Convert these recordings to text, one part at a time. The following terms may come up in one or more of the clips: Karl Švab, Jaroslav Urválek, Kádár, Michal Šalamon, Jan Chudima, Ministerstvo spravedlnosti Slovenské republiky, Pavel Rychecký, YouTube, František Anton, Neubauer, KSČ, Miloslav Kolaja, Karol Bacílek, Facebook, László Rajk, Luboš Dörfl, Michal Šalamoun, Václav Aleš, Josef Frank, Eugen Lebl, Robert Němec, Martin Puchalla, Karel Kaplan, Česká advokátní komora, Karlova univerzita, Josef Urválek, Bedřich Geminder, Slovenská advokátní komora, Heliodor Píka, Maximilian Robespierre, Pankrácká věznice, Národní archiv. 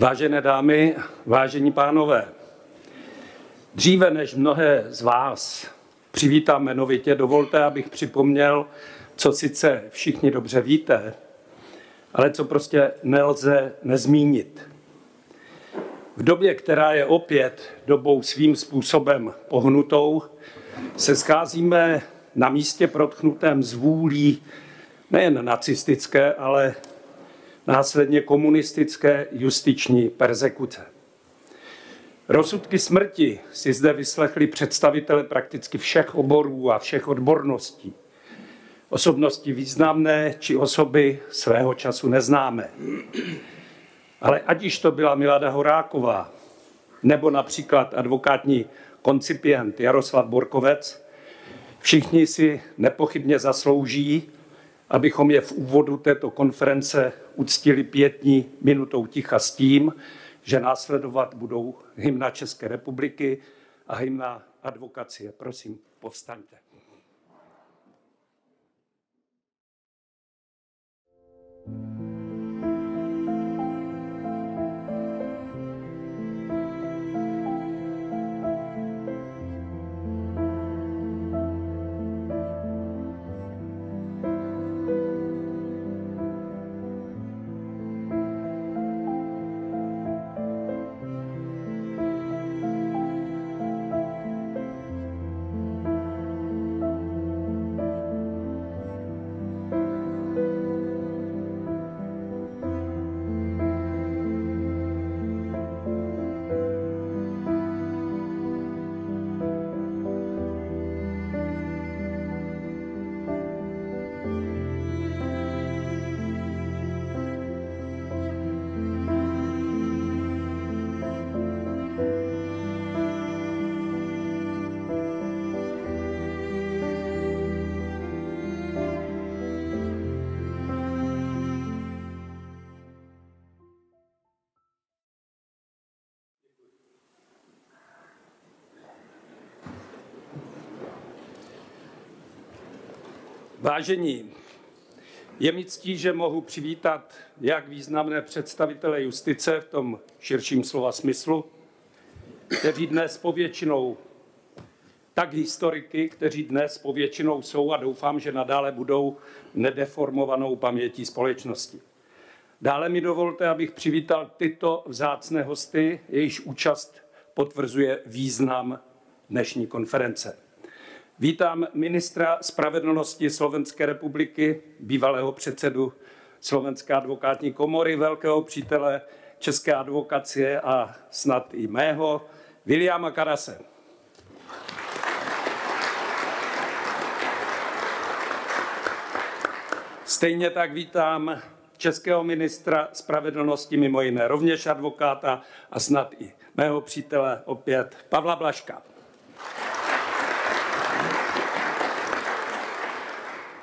Vážené dámy, vážení pánové, dříve než mnohé z vás přivítám jmenovitě, dovolte, abych připomněl, co sice všichni dobře víte, ale co prostě nelze nezmínit. V době, která je opět dobou svým způsobem pohnutou, se scházíme na místě protknutém zvůlí nejen nacistické, ale následně komunistické justiční perzekuce. Rozsudky smrti si zde vyslechli představitele prakticky všech oborů a všech odborností. Osobnosti významné či osoby svého času neznámé. Ale ať již to byla Miláda Horáková, nebo například advokátní koncipient Jaroslav Borkovec, všichni si nepochybně zaslouží, abychom je v úvodu této konference uctili pietní minutou ticha s tím, že následovat budou hymna České republiky a hymna advokacie. Prosím, povstaňte. Vážení, je mi ctí, že mohu přivítat jak významné představitele justice v tom širším slova smyslu, kteří dnes povětšinou, tak historiky, kteří dnes povětšinou jsou a doufám, že nadále budou nedeformovanou pamětí společnosti. Dále mi dovolte, abych přivítal tyto vzácné hosty, jejichž účast potvrzuje význam dnešní konference. Vítám ministra spravedlnosti Slovenské republiky, bývalého předsedu Slovenské advokátní komory, velkého přítele české advokacie a snad i mého, Viliama Karase. Stejně tak vítám českého ministra spravedlnosti, mimo jiné rovněž advokáta a snad i mého přítele opět Pavla Blažka.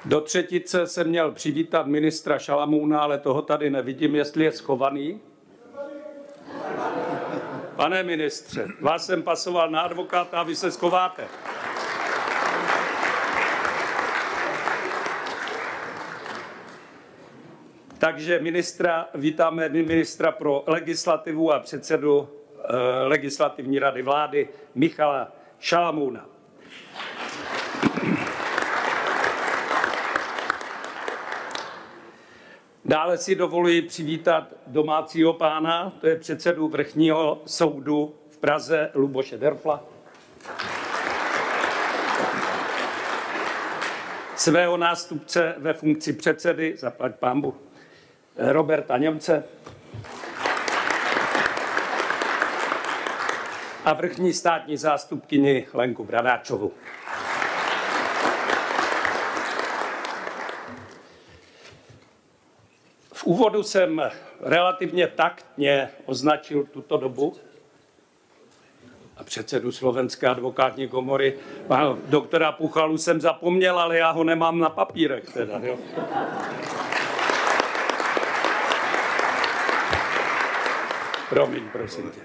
Do třetice jsem měl přivítat ministra Šalamouna, ale toho tady nevidím, jestli je schovaný. Pane ministře, vás jsem pasoval na advokáta a vy se schováte. Takže vítáme ministra pro legislativu a předsedu Legislativní rady vlády Michala Šalamouna. Dále si dovoluji přivítat domácího pána, to je předsedu Vrchního soudu v Praze Luboše Dörfla. Svého nástupce ve funkci předsedy, zaplať pánbu, Roberta Němce. A vrchní státní zástupkyni Lenku Bradáčovu. V úvodu jsem relativně taktně označil tuto dobu a předsedu Slovenské advokátní komory, pana doktora Puchalu jsem zapomněl, ale já ho nemám na papírech teda. Jo. Promiň, prosím tě.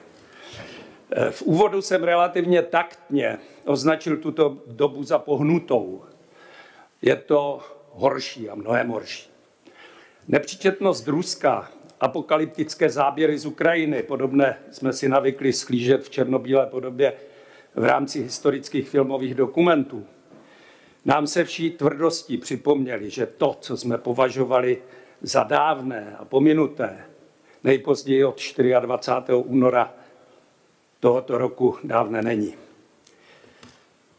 V úvodu jsem relativně taktně označil tuto dobu za pohnutou. Je to horší a mnohem horší. Nepříčetnost Ruska apokalyptické záběry z Ukrajiny. Podobné jsme si navykli sklížet v černobílé podobě v rámci historických filmových dokumentů. Nám se vší tvrdostí připomněli, že to, co jsme považovali za dávné a pominuté, nejpozději od 24. února tohoto roku dávné není.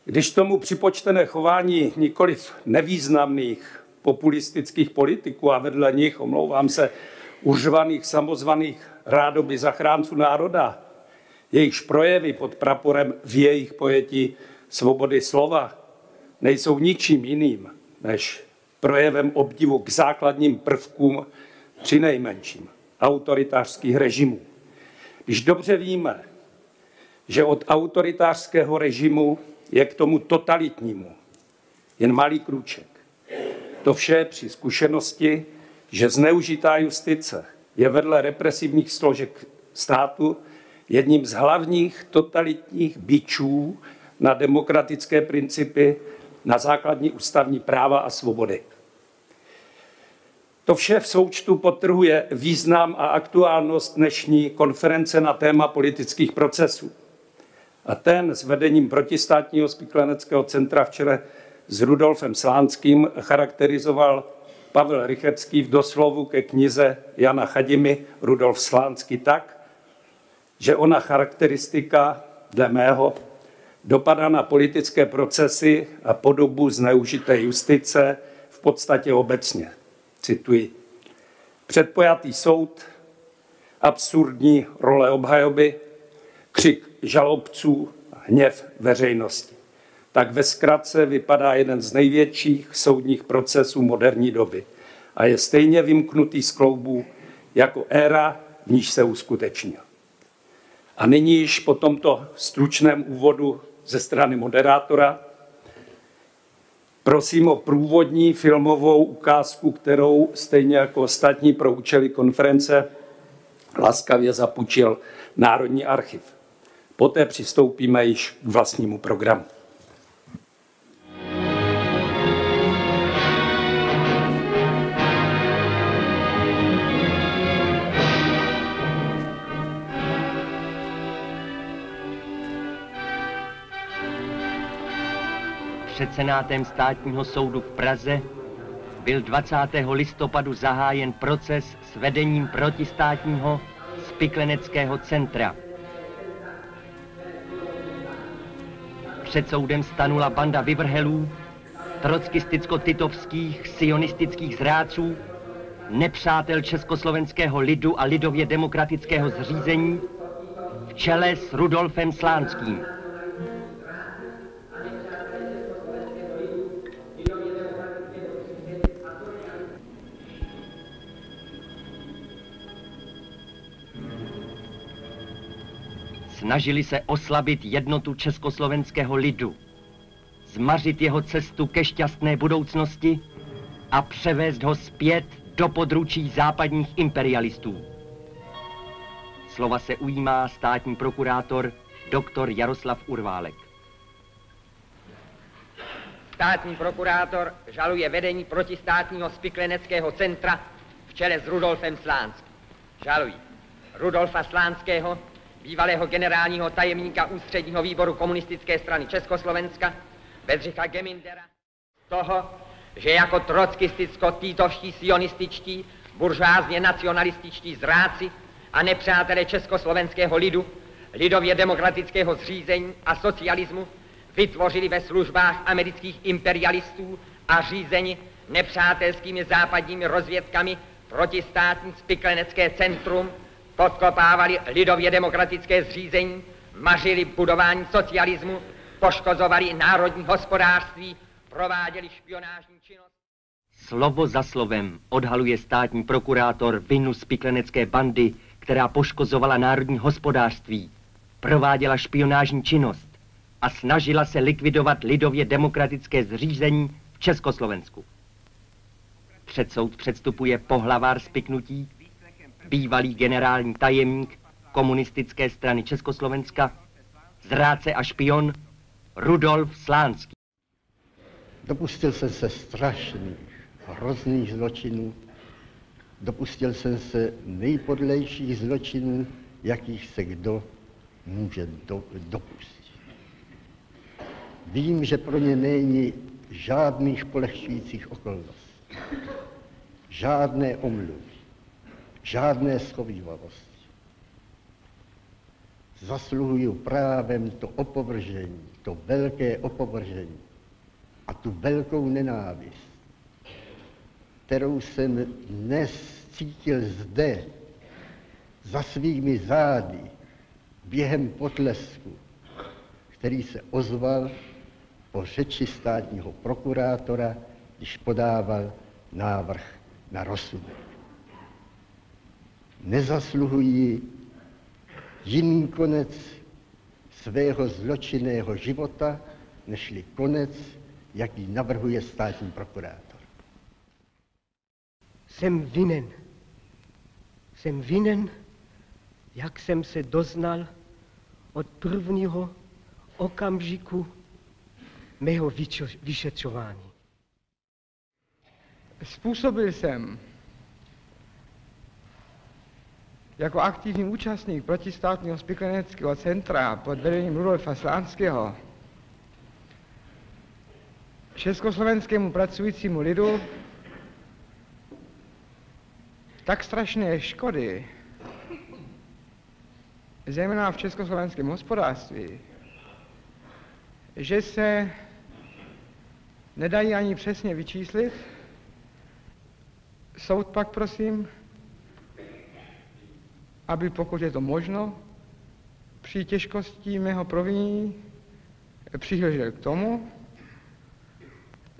Když tomu připočtené chování nikoliv nevýznamných populistických politiků a vedle nich, omlouvám se, uřvaných samozvaných rádoby zachránců národa, jejichž projevy pod praporem v jejich pojetí svobody slova nejsou ničím jiným než projevem obdivu k základním prvkům přinejmenším autoritářských režimů. Když dobře víme, že od autoritářského režimu je k tomu totalitnímu jen malý krůček. To vše při zkušenosti, že zneužitá justice je vedle represivních složek státu jedním z hlavních totalitních bičů na demokratické principy, na základní ústavní práva a svobody. To vše v součtu podtrhuje význam a aktuálnost dnešní konference na téma politických procesů. A ten s vedením protistátního spikleneckého centra včera s Rudolfem Slánským charakterizoval Pavel Rychecký v doslovu ke knize Jana Chudimy Rudolf Slánský tak, že ona charakteristika, dle mého, dopadá na politické procesy a podobu zneužité justice v podstatě obecně. Cituji. Předpojatý soud, absurdní role obhajoby, křik žalobců, hněv veřejnosti. Tak ve zkratce vypadá jeden z největších soudních procesů moderní doby a je stejně vymknutý z kloubů jako éra, v níž se uskutečnil. A nyní již po tomto stručném úvodu ze strany moderátora prosím o průvodní filmovou ukázku, kterou stejně jako ostatní pro účely konference laskavě zapůjčil Národní archiv. Poté přistoupíme již k vlastnímu programu. Před senátem Státního soudu v Praze byl 20. listopadu zahájen proces s vedením protistátního spikleneckého centra. Před soudem stanula banda vyvrhelů, trockisticko-titovských, sionistických zrádců, nepřátel československého lidu a lidově demokratického zřízení v čele s Rudolfem Slánským. Snažili se oslabit jednotu československého lidu, zmařit jeho cestu ke šťastné budoucnosti a převést ho zpět do područí západních imperialistů. Slova se ujímá státní prokurátor doktor Jaroslav Urválek. Státní prokurátor žaluje vedení protistátního spikleneckého centra v čele s Rudolfem Slánským. Žalují Rudolfa Slánského, bývalého generálního tajemníka Ústředního výboru Komunistické strany Československa, Bedřicha Gemindera, toho, že jako trockisticko-týtovští sionističtí, buržoázně nacionalističtí zráci a nepřátelé československého lidu, lidově demokratického zřízení a socialismu vytvořili ve službách amerických imperialistů a řízeni nepřátelskými západními rozvědkami protistátní spiklenecké centrum, podkopávali lidově demokratické zřízení, mařili budování socialismu, poškozovali národní hospodářství, prováděli špionážní činnost. Slovo za slovem odhaluje státní prokurátor vinu spiklenecké bandy, která poškozovala národní hospodářství, prováděla špionážní činnost a snažila se likvidovat lidově demokratické zřízení v Československu. Před soud předstupuje pohlavár spiknutí, bývalý generální tajemník Komunistické strany Československa, zrádce a špion Rudolf Slánský. Dopustil jsem se strašných, hrozných zločinů, Dopustil jsem se nejpodlejších zločinů, jakých se kdo může dopustit. Vím, že pro ně není žádných polehčujících okolností, žádné omluvy, žádné schovívavosti. Zasluhuju právem to opovržení, to velké opovržení a tu velkou nenávist, kterou jsem dnes cítil zde, za svými zády, během potlesku, který se ozval po řeči státního prokurátora, když podával návrh na rozsudek. Nezasluhují jiný konec svého zločinného života, nežli konec, jaký navrhuje státní prokurátor. Jsem vinen, jak jsem se doznal od prvního okamžiku mého vyšetřování. Způsobil jsem jako aktivní účastník protistátního spikleneckého centra pod vedením Rudolfa Slánského československému pracujícímu lidu tak strašné škody, zejména v československém hospodářství, že se nedají ani přesně vyčíslit. Soud pak prosím, aby pokud je to možno, při těžkosti mého provinění přihlížel k tomu,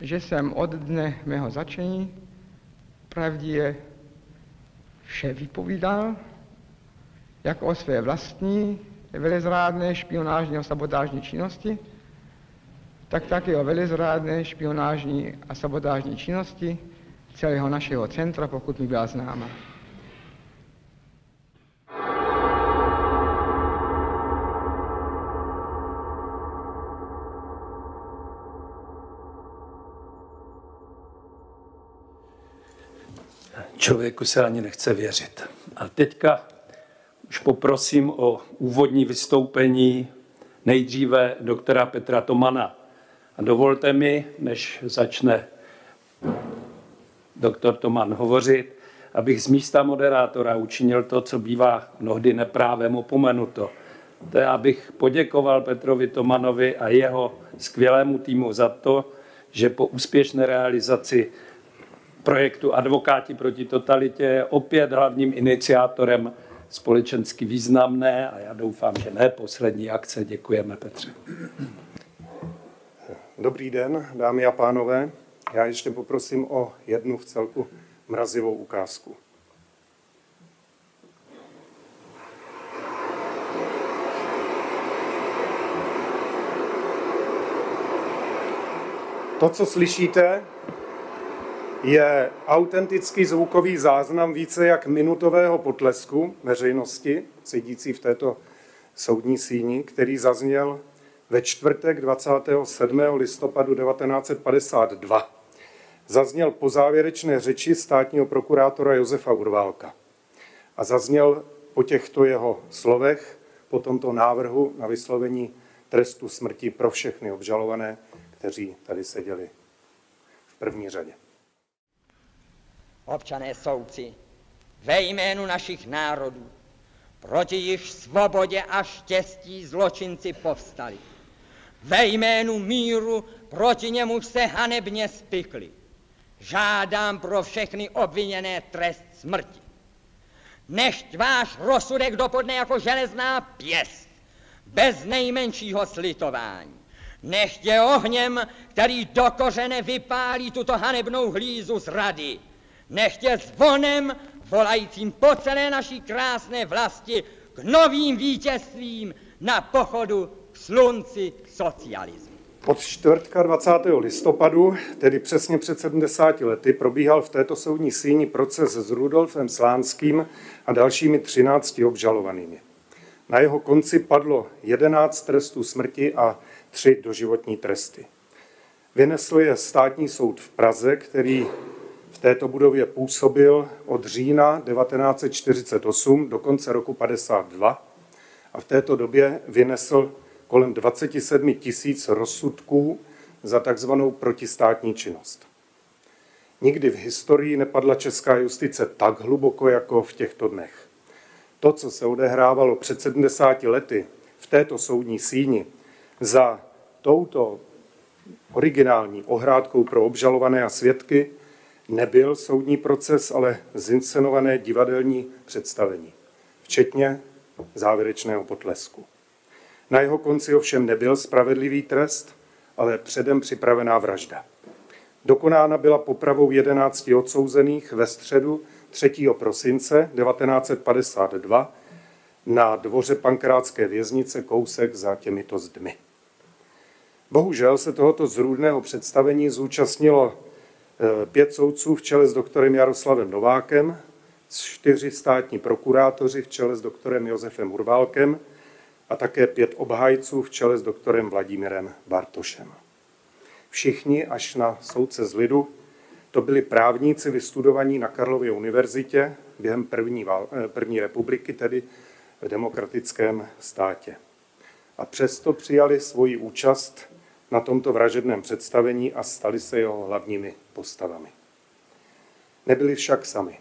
že jsem od dne mého začení pravdivě vše vypovídal, jak o své vlastní velezrádné špionážní a sabotážní činnosti, tak také o velezrádné špionážní a sabotážní činnosti celého našeho centra, pokud mi byla známa. Člověku se ani nechce věřit. A teďka už poprosím o úvodní vystoupení nejdříve doktora Petra Tomana. A dovolte mi, než začne doktor Toman hovořit, abych z místa moderátora učinil to, co bývá mnohdy neprávem opomenuto. To je, abych poděkoval Petrovi Tomanovi a jeho skvělému týmu za to, že po úspěšné realizaci projektu Advokáti proti totalitě je opět hlavním iniciátorem společensky významné a já doufám, že ne poslední akce. Děkujeme, Petře. Dobrý den, dámy a pánové. Já ještě poprosím o jednu vcelku mrazivou ukázku. To, co slyšíte, je autentický zvukový záznam více jak minutového potlesku veřejnosti, sedící v této soudní síni, který zazněl ve čtvrtek 27. listopadu 1952. Zazněl po závěrečné řeči státního prokurátora Josefa Urválka. A zazněl po těchto jeho slovech, po tomto návrhu na vyslovení trestu smrti pro všechny obžalované, kteří tady seděli v první řadě. Občané soudci, ve jménu našich národů, proti již svobodě a štěstí zločinci povstali. Ve jménu míru, proti němuž se hanebně spikli. Žádám pro všechny obviněné trest smrti. Nechť váš rozsudek dopadne jako železná pěst, bez nejmenšího slitování. Nechť je ohněm, který do kořene vypálí tuto hanebnou hlízu zrady. Nechť je zvonem, volajícím po celé naší krásné vlasti k novým vítězstvím na pochodu k slunci socialismu. Od čtvrtka 20. listopadu, tedy přesně před 70 lety, probíhal v této soudní síni proces s Rudolfem Slánským a dalšími 13 obžalovanými. Na jeho konci padlo 11 trestů smrti a 3 doživotní tresty. Vynesl je Státní soud v Praze, který v této budově působil od října 1948 do konce roku 1952 a v této době vynesl kolem 27 tisíc rozsudků za takzvanou protistátní činnost. Nikdy v historii nepadla česká justice tak hluboko, jako v těchto dnech. To, co se odehrávalo před 70 lety v této soudní síni, za touto originální ohrádkou pro obžalované a svědky, nebyl soudní proces, ale zinscenované divadelní představení, včetně závěrečného potlesku. Na jeho konci ovšem nebyl spravedlivý trest, ale předem připravená vražda. Dokonána byla popravou 11 odsouzených ve středu 3. prosince 1952 na dvoře Pankrácké věznice kousek za těmito zdmi. Bohužel se tohoto zrůdného představení zúčastnilo 5 soudců v čele s doktorem Jaroslavem Novákem, 4 státní prokurátoři v čele s doktorem Josefem Urválkem a také 5 obhájců v čele s doktorem Vladimírem Bartošem. Všichni, až na soudce z lidu, to byli právníci vystudovaní na Karlově univerzitě během první republiky, tedy v demokratickém státě. A přesto přijali svoji účast na tomto vražedném představení a stali se jeho hlavními postavami. Nebyli však sami.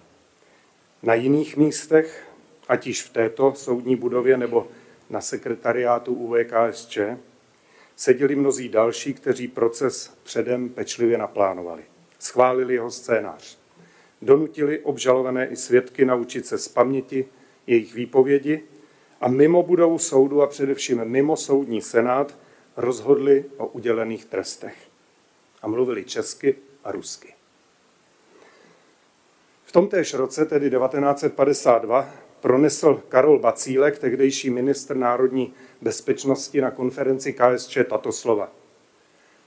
Na jiných místech, ať již v této soudní budově nebo na sekretariátu UVKSČ, seděli mnozí další, kteří proces předem pečlivě naplánovali. Schválili jeho scénář. Donutili obžalované i svědky naučit se z paměti jejich výpovědi a mimo budovu soudu a především mimo soudní senát rozhodli o udělených trestech. A mluvili česky a rusky. V tomtéž roce, tedy 1952, pronesl Karol Bacílek, tehdejší ministr národní bezpečnosti, na konferenci KSČ tato slova.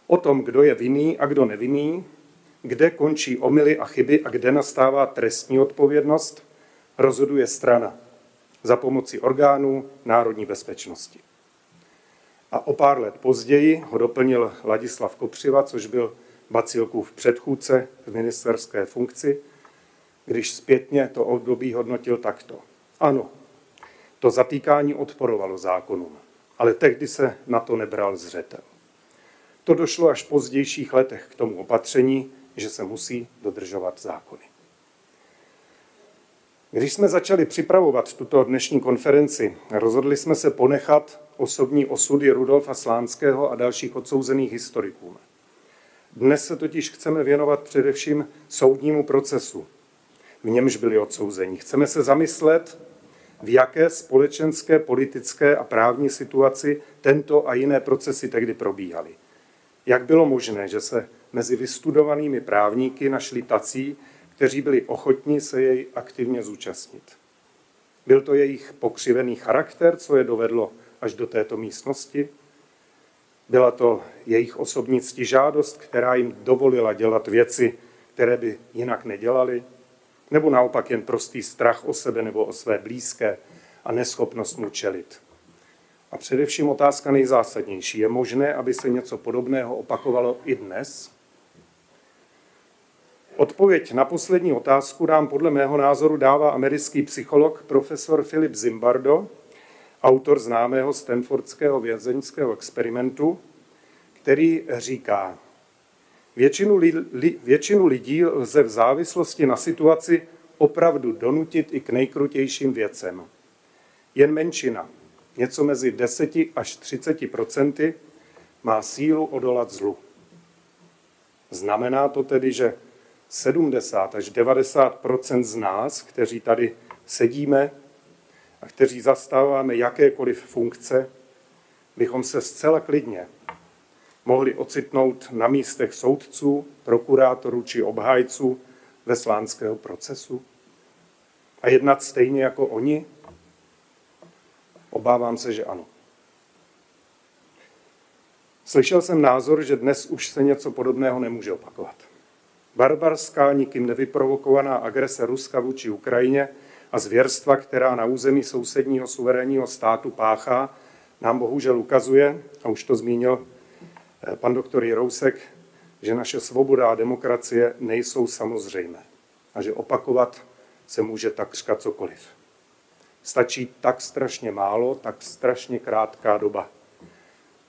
O tom, kdo je vinný a kdo nevinný, kde končí omyly a chyby a kde nastává trestní odpovědnost, rozhoduje strana za pomoci orgánů národní bezpečnosti. A o pár let později ho doplnil Ladislav Kopřiva, což byl Bacílkův předchůdce v ministerské funkci, když zpětně to období hodnotil takto. Ano, to zatýkání odporovalo zákonům, ale tehdy se na to nebral zřetel. To došlo až v pozdějších letech k tomu opatření, že se musí dodržovat zákony. Když jsme začali připravovat tuto dnešní konferenci, rozhodli jsme se ponechat osobní osudy Rudolfa Slánského a dalších odsouzených historiků. Dnes se totiž chceme věnovat především soudnímu procesu, v němž byli odsouzeni. Chceme se zamyslet, v jaké společenské, politické a právní situaci tento a jiné procesy tehdy probíhaly. Jak bylo možné, že se mezi vystudovanými právníky našli tací, kteří byli ochotní se jej aktivně zúčastnit. Byl to jejich pokřivený charakter, co je dovedlo až do této místnosti? Byla to jejich osobní ctižádost, která jim dovolila dělat věci, které by jinak nedělali? Nebo naopak jen prostý strach o sebe nebo o své blízké a neschopnost mu čelit? A především otázka nejzásadnější. Je možné, aby se něco podobného opakovalo i dnes? Odpověď na poslední otázku nám podle mého názoru dává americký psycholog profesor Philip Zimbardo, autor známého stanfordského vězeňského experimentu, který říká: většinu lidí lze v závislosti na situaci opravdu donutit i k nejkrutějším věcem. Jen menšina, něco mezi 10 až 30%, má sílu odolat zlu. Znamená to tedy, že 70 až 90% z nás, kteří tady sedíme a kteří zastáváme jakékoliv funkce, bychom se zcela klidně mohli ocitnout na místech soudců, prokurátorů či obhájců ve Slánského procesu a jednat stejně jako oni? Obávám se, že ano. Slyšel jsem názor, že dnes už se něco podobného nemůže opakovat. Barbarská, nikým nevyprovokovaná agrese Ruska vůči Ukrajině a zvěrstva, která na území sousedního suverénního státu páchá, nám bohužel ukazuje, a už to zmínil pan doktor Jirousek, že naše svoboda a demokracie nejsou samozřejmé. a že opakovat se může takřka cokoliv. Stačí tak strašně málo, tak strašně krátká doba.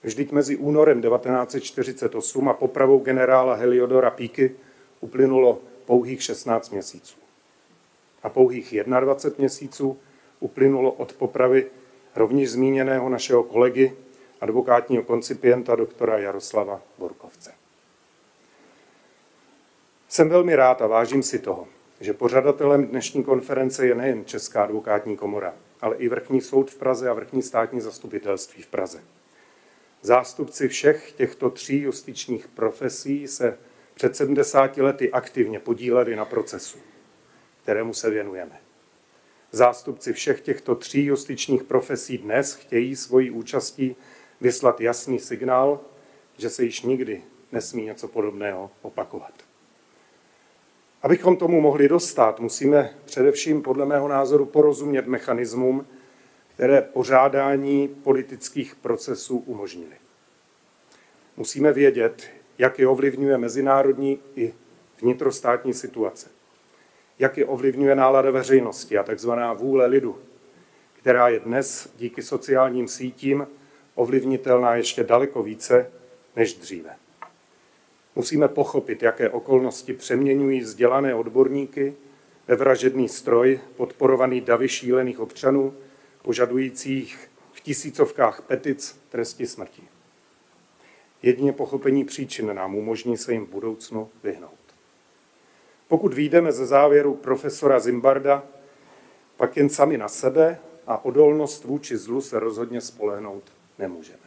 Vždyť mezi únorem 1948 a popravou generála Heliodora Píky uplynulo pouhých 16 měsíců. A pouhých 21 měsíců uplynulo od popravy rovněž zmíněného našeho kolegy, advokátního koncipienta doktora Jaroslava Borkovce. Jsem velmi rád a vážím si toho, že pořadatelem dnešní konference je nejen Česká advokátní komora, ale i Vrchní soud v Praze a Vrchní státní zastupitelství v Praze. Zástupci všech těchto tří justičních profesí se před 70 lety aktivně podíleli na procesu, kterému se věnujeme. Zástupci všech těchto tří justičních profesí dnes chtějí svojí účastí vyslat jasný signál, že se již nikdy nesmí něco podobného opakovat. Abychom tomu mohli dostát, musíme především podle mého názoru porozumět mechanismům, které pořádání politických procesů umožnily. Musíme vědět, jak je ovlivňuje mezinárodní i vnitrostátní situace, jak je ovlivňuje nálada veřejnosti a tzv. Vůle lidu, která je dnes díky sociálním sítím ovlivnitelná ještě daleko více než dříve. Musíme pochopit, jaké okolnosti přeměňují vzdělané odborníky ve vražedný stroj podporovaný davy šílených občanů, požadujících v tisícovkách petic tresty smrti. Jedině pochopení příčin nám umožní se jim v budoucnu vyhnout. Pokud vyjdeme ze závěru profesora Zimbarda, pak jen sami na sebe a odolnost vůči zlu se rozhodně spolehnout nemůžeme.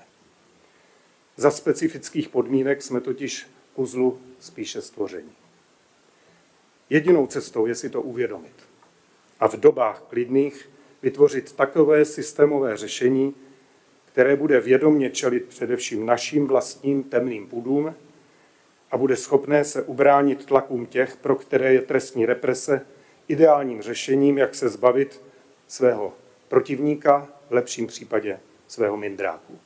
Za specifických podmínek jsme totiž ku zlu spíše stvoření. Jedinou cestou je si to uvědomit a v dobách klidných vytvořit takové systémové řešení, které bude vědomě čelit především našim vlastním temným pudům a bude schopné se ubránit tlakům těch, pro které je trestní represe ideálním řešením, jak se zbavit svého protivníka, v lepším případě svého mindráku.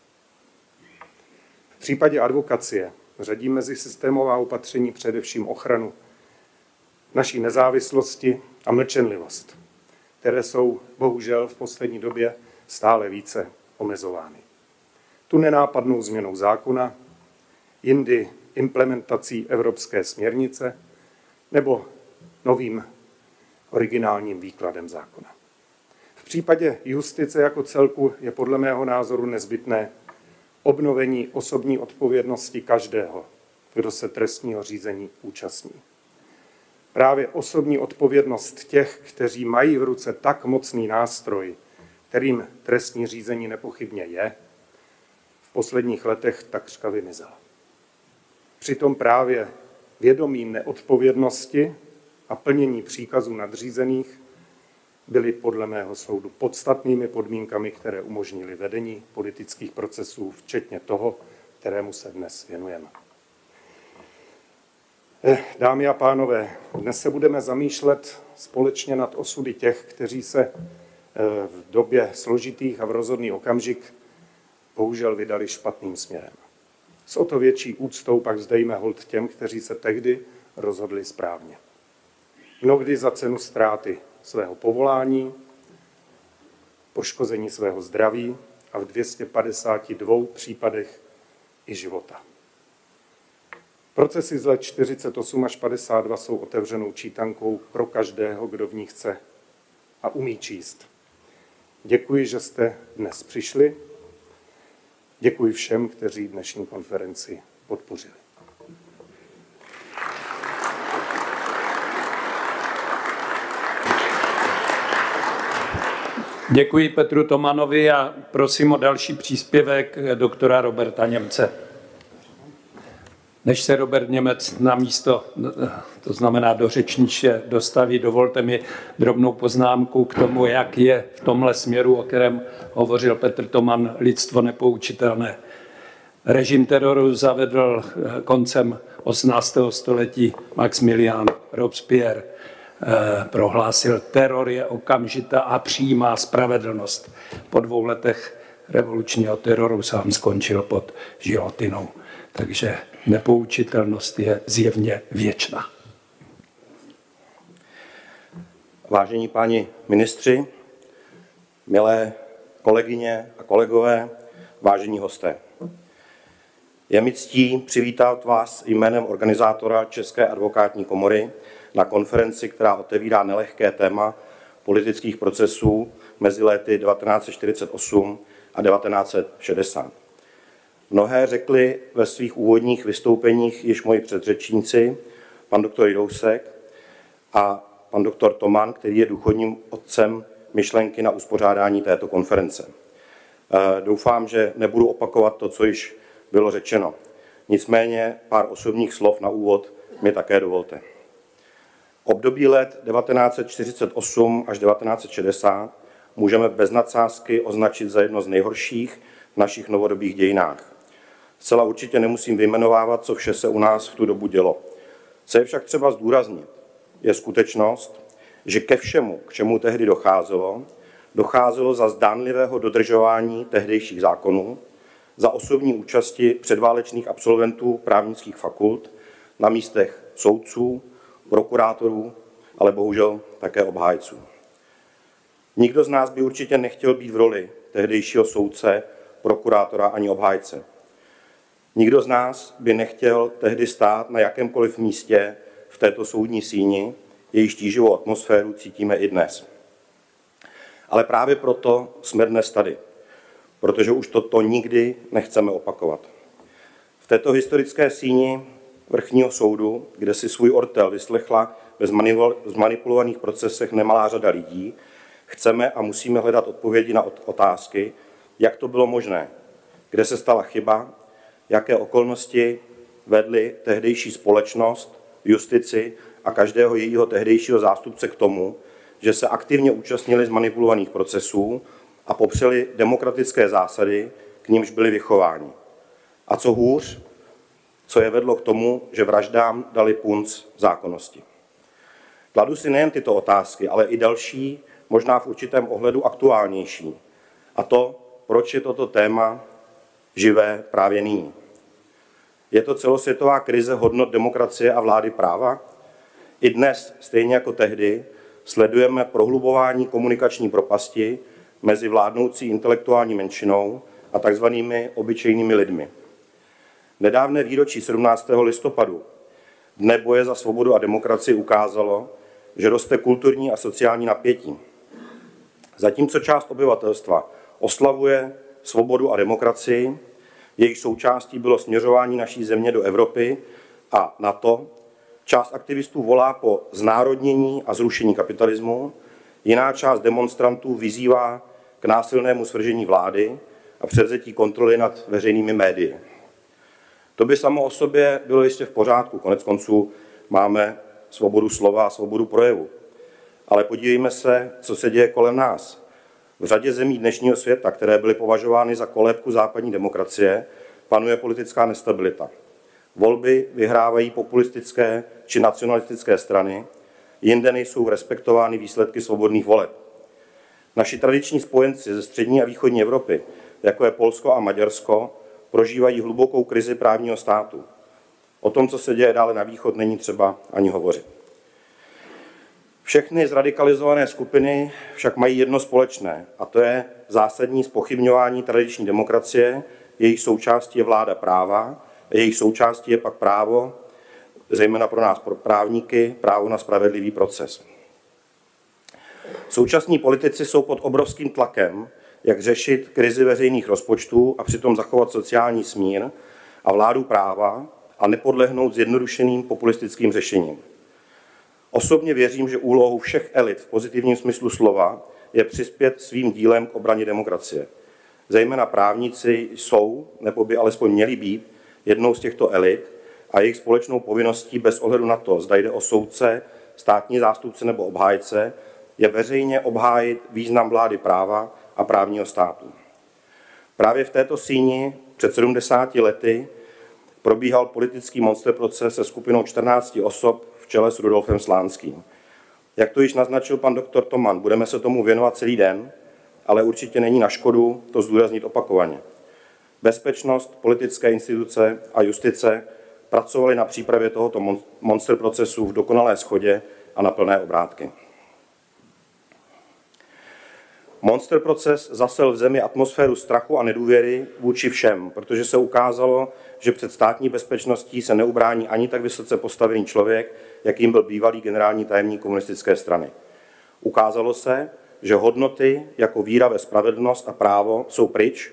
V případě advokacie řadí mezi systémová opatření především ochranu naší nezávislosti a mlčenlivost, které jsou bohužel v poslední době stále více omezovány. Tu nenápadnou změnou zákona, jindy implementací evropské směrnice nebo novým originálním výkladem zákona. V případě justice jako celku je podle mého názoru nezbytné obnovení osobní odpovědnosti každého, kdo se trestního řízení účastní. Právě osobní odpovědnost těch, kteří mají v ruce tak mocný nástroj, kterým trestní řízení nepochybně je, v posledních letech takřka vymizela. Přitom právě vědomí neodpovědnosti a plnění příkazů nadřízených byly podle mého soudu podstatnými podmínkami, které umožnily vedení politických procesů, včetně toho, kterému se dnes věnujeme. Dámy a pánové, dnes se budeme zamýšlet společně nad osudy těch, kteří se v době složitých a v rozhodný okamžik bohužel vydali špatným směrem. S o to větší úctou pak vzdejme hold těm, kteří se tehdy rozhodli správně. Mnohdy za cenu ztráty svého povolání, poškození svého zdraví a v 252 případech i života. Procesy z let 48 až 52 jsou otevřenou čítankou pro každého, kdo v ní chce a umí číst. Děkuji, že jste dnes přišli. Děkuji všem, kteří dnešní konferenci podpořili. Děkuji Petru Tomanovi a prosím o další příspěvek doktora Roberta Němce. Než se Robert Němec na místo, to znamená do řečniště, dostaví, dovolte mi drobnou poznámku k tomu, jak je v tomhle směru, o kterém hovořil Petr Toman, lidstvo nepoučitelné. Režim teroru zavedl koncem 18. století Maximilian Robespierre. Prohlásil, teror je okamžitá a přímá spravedlnost. Po 2 letech revolučního teroru sám skončil pod gilotinou. Takže nepoučitelnost je zjevně věčná. Vážení páni ministři, milé kolegyně a kolegové, vážení hosté. Je mi ctí přivítat vás jménem organizátora České advokátní komory na konferenci, která otevírá nelehké téma politických procesů mezi lety 1948 a 1960. Mnohé řekli ve svých úvodních vystoupeních již moji předřečníci, pan doktor Jirousek a pan doktor Toman, který je důchodním otcem myšlenky na uspořádání této konference. Doufám, že nebudu opakovat to, co již bylo řečeno. Nicméně pár osobních slov na úvod mi také dovolte. Období let 1948 až 1960 můžeme bez nadsázky označit za jedno z nejhorších v našich novodobých dějinách. Zcela určitě nemusím vyjmenovávat, co vše se u nás v tu dobu dělo. Co je však třeba zdůraznit, je skutečnost, že ke všemu, k čemu tehdy docházelo, docházelo za zdánlivého dodržování tehdejších zákonů, za osobní účasti předválečných absolventů právnických fakult na místech soudců, prokurátorů, ale bohužel také obhájců. Nikdo z nás by určitě nechtěl být v roli tehdejšího soudce, prokurátora ani obhájce. Nikdo z nás by nechtěl tehdy stát na jakémkoliv místě v této soudní síni, jejíž tíživou atmosféru cítíme i dnes. Ale právě proto jsme dnes tady, protože už toto nikdy nechceme opakovat. V této historické síni Vrchního soudu, kde si svůj ortel vyslechla ve zmanipulovaných procesech nemalá řada lidí, chceme a musíme hledat odpovědi na otázky, jak to bylo možné, kde se stala chyba, jaké okolnosti vedly tehdejší společnost, justici a každého jejího tehdejšího zástupce k tomu, že se aktivně účastnili zmanipulovaných procesů a popřeli demokratické zásady, k nímž byli vychováni. A co hůř, co je vedlo k tomu, že vraždám dali punc zákonnosti. Kladu si nejen tyto otázky, ale i další, možná v určitém ohledu aktuálnější. A to, proč je toto téma živé právě nyní. Je to celosvětová krize hodnot demokracie a vlády práva? I dnes, stejně jako tehdy, sledujeme prohlubování komunikační propasti mezi vládnoucí intelektuální menšinou a takzvanými obyčejnými lidmi. Nedávné výročí 17. listopadu, Dne boje za svobodu a demokracii, ukázalo, že roste kulturní a sociální napětí. Zatímco část obyvatelstva oslavuje svobodu a demokracii, jejich součástí bylo směřování naší země do Evropy a NATO, část aktivistů volá po znárodnění a zrušení kapitalismu, jiná část demonstrantů vyzývá k násilnému svržení vlády a převzetí kontroly nad veřejnými médii. To by samo o sobě bylo jistě v pořádku, konec konců máme svobodu slova a svobodu projevu. Ale podívejme se, co se děje kolem nás. V řadě zemí dnešního světa, které byly považovány za kolébku západní demokracie, panuje politická nestabilita. Volby vyhrávají populistické či nacionalistické strany, jinde nejsou respektovány výsledky svobodných voleb. Naši tradiční spojenci ze střední a východní Evropy, jako je Polsko a Maďarsko, prožívají hlubokou krizi právního státu. O tom, co se děje dále na východ, není třeba ani hovořit. Všechny zradikalizované skupiny však mají jedno společné, a to je zásadní zpochybňování tradiční demokracie, jejich součástí je vláda práva, jejich součástí je pak právo, zejména pro nás, pro právníky, právo na spravedlivý proces. Současní politici jsou pod obrovským tlakem, jak řešit krizi veřejných rozpočtů a přitom zachovat sociální smír a vládu práva a nepodlehnout zjednodušeným populistickým řešením. Osobně věřím, že úlohou všech elit v pozitivním smyslu slova je přispět svým dílem k obraně demokracie. Zejména právníci jsou, nebo by alespoň měli být, jednou z těchto elit a jejich společnou povinností bez ohledu na to, zda jde o soudce, státní zástupce nebo obhájce, je veřejně obhájit význam vlády práva a právního státu. Právě v této síni před 70 lety probíhal politický monster proces se skupinou 14 osob v čele s Rudolfem Slánským. Jak to již naznačil pan doktor Toman, budeme se tomu věnovat celý den, ale určitě není na škodu to zdůraznit opakovaně. Bezpečnost, politické instituce a justice pracovaly na přípravě tohoto monster procesu v dokonalé shodě a na plné obrátky. Monster proces zasel v zemi atmosféru strachu a nedůvěry vůči všem, protože se ukázalo, že před státní bezpečností se neubrání ani tak vysoce postavený člověk, jakým byl bývalý generální tajemník komunistické strany. Ukázalo se, že hodnoty jako víra ve spravedlnost a právo jsou pryč,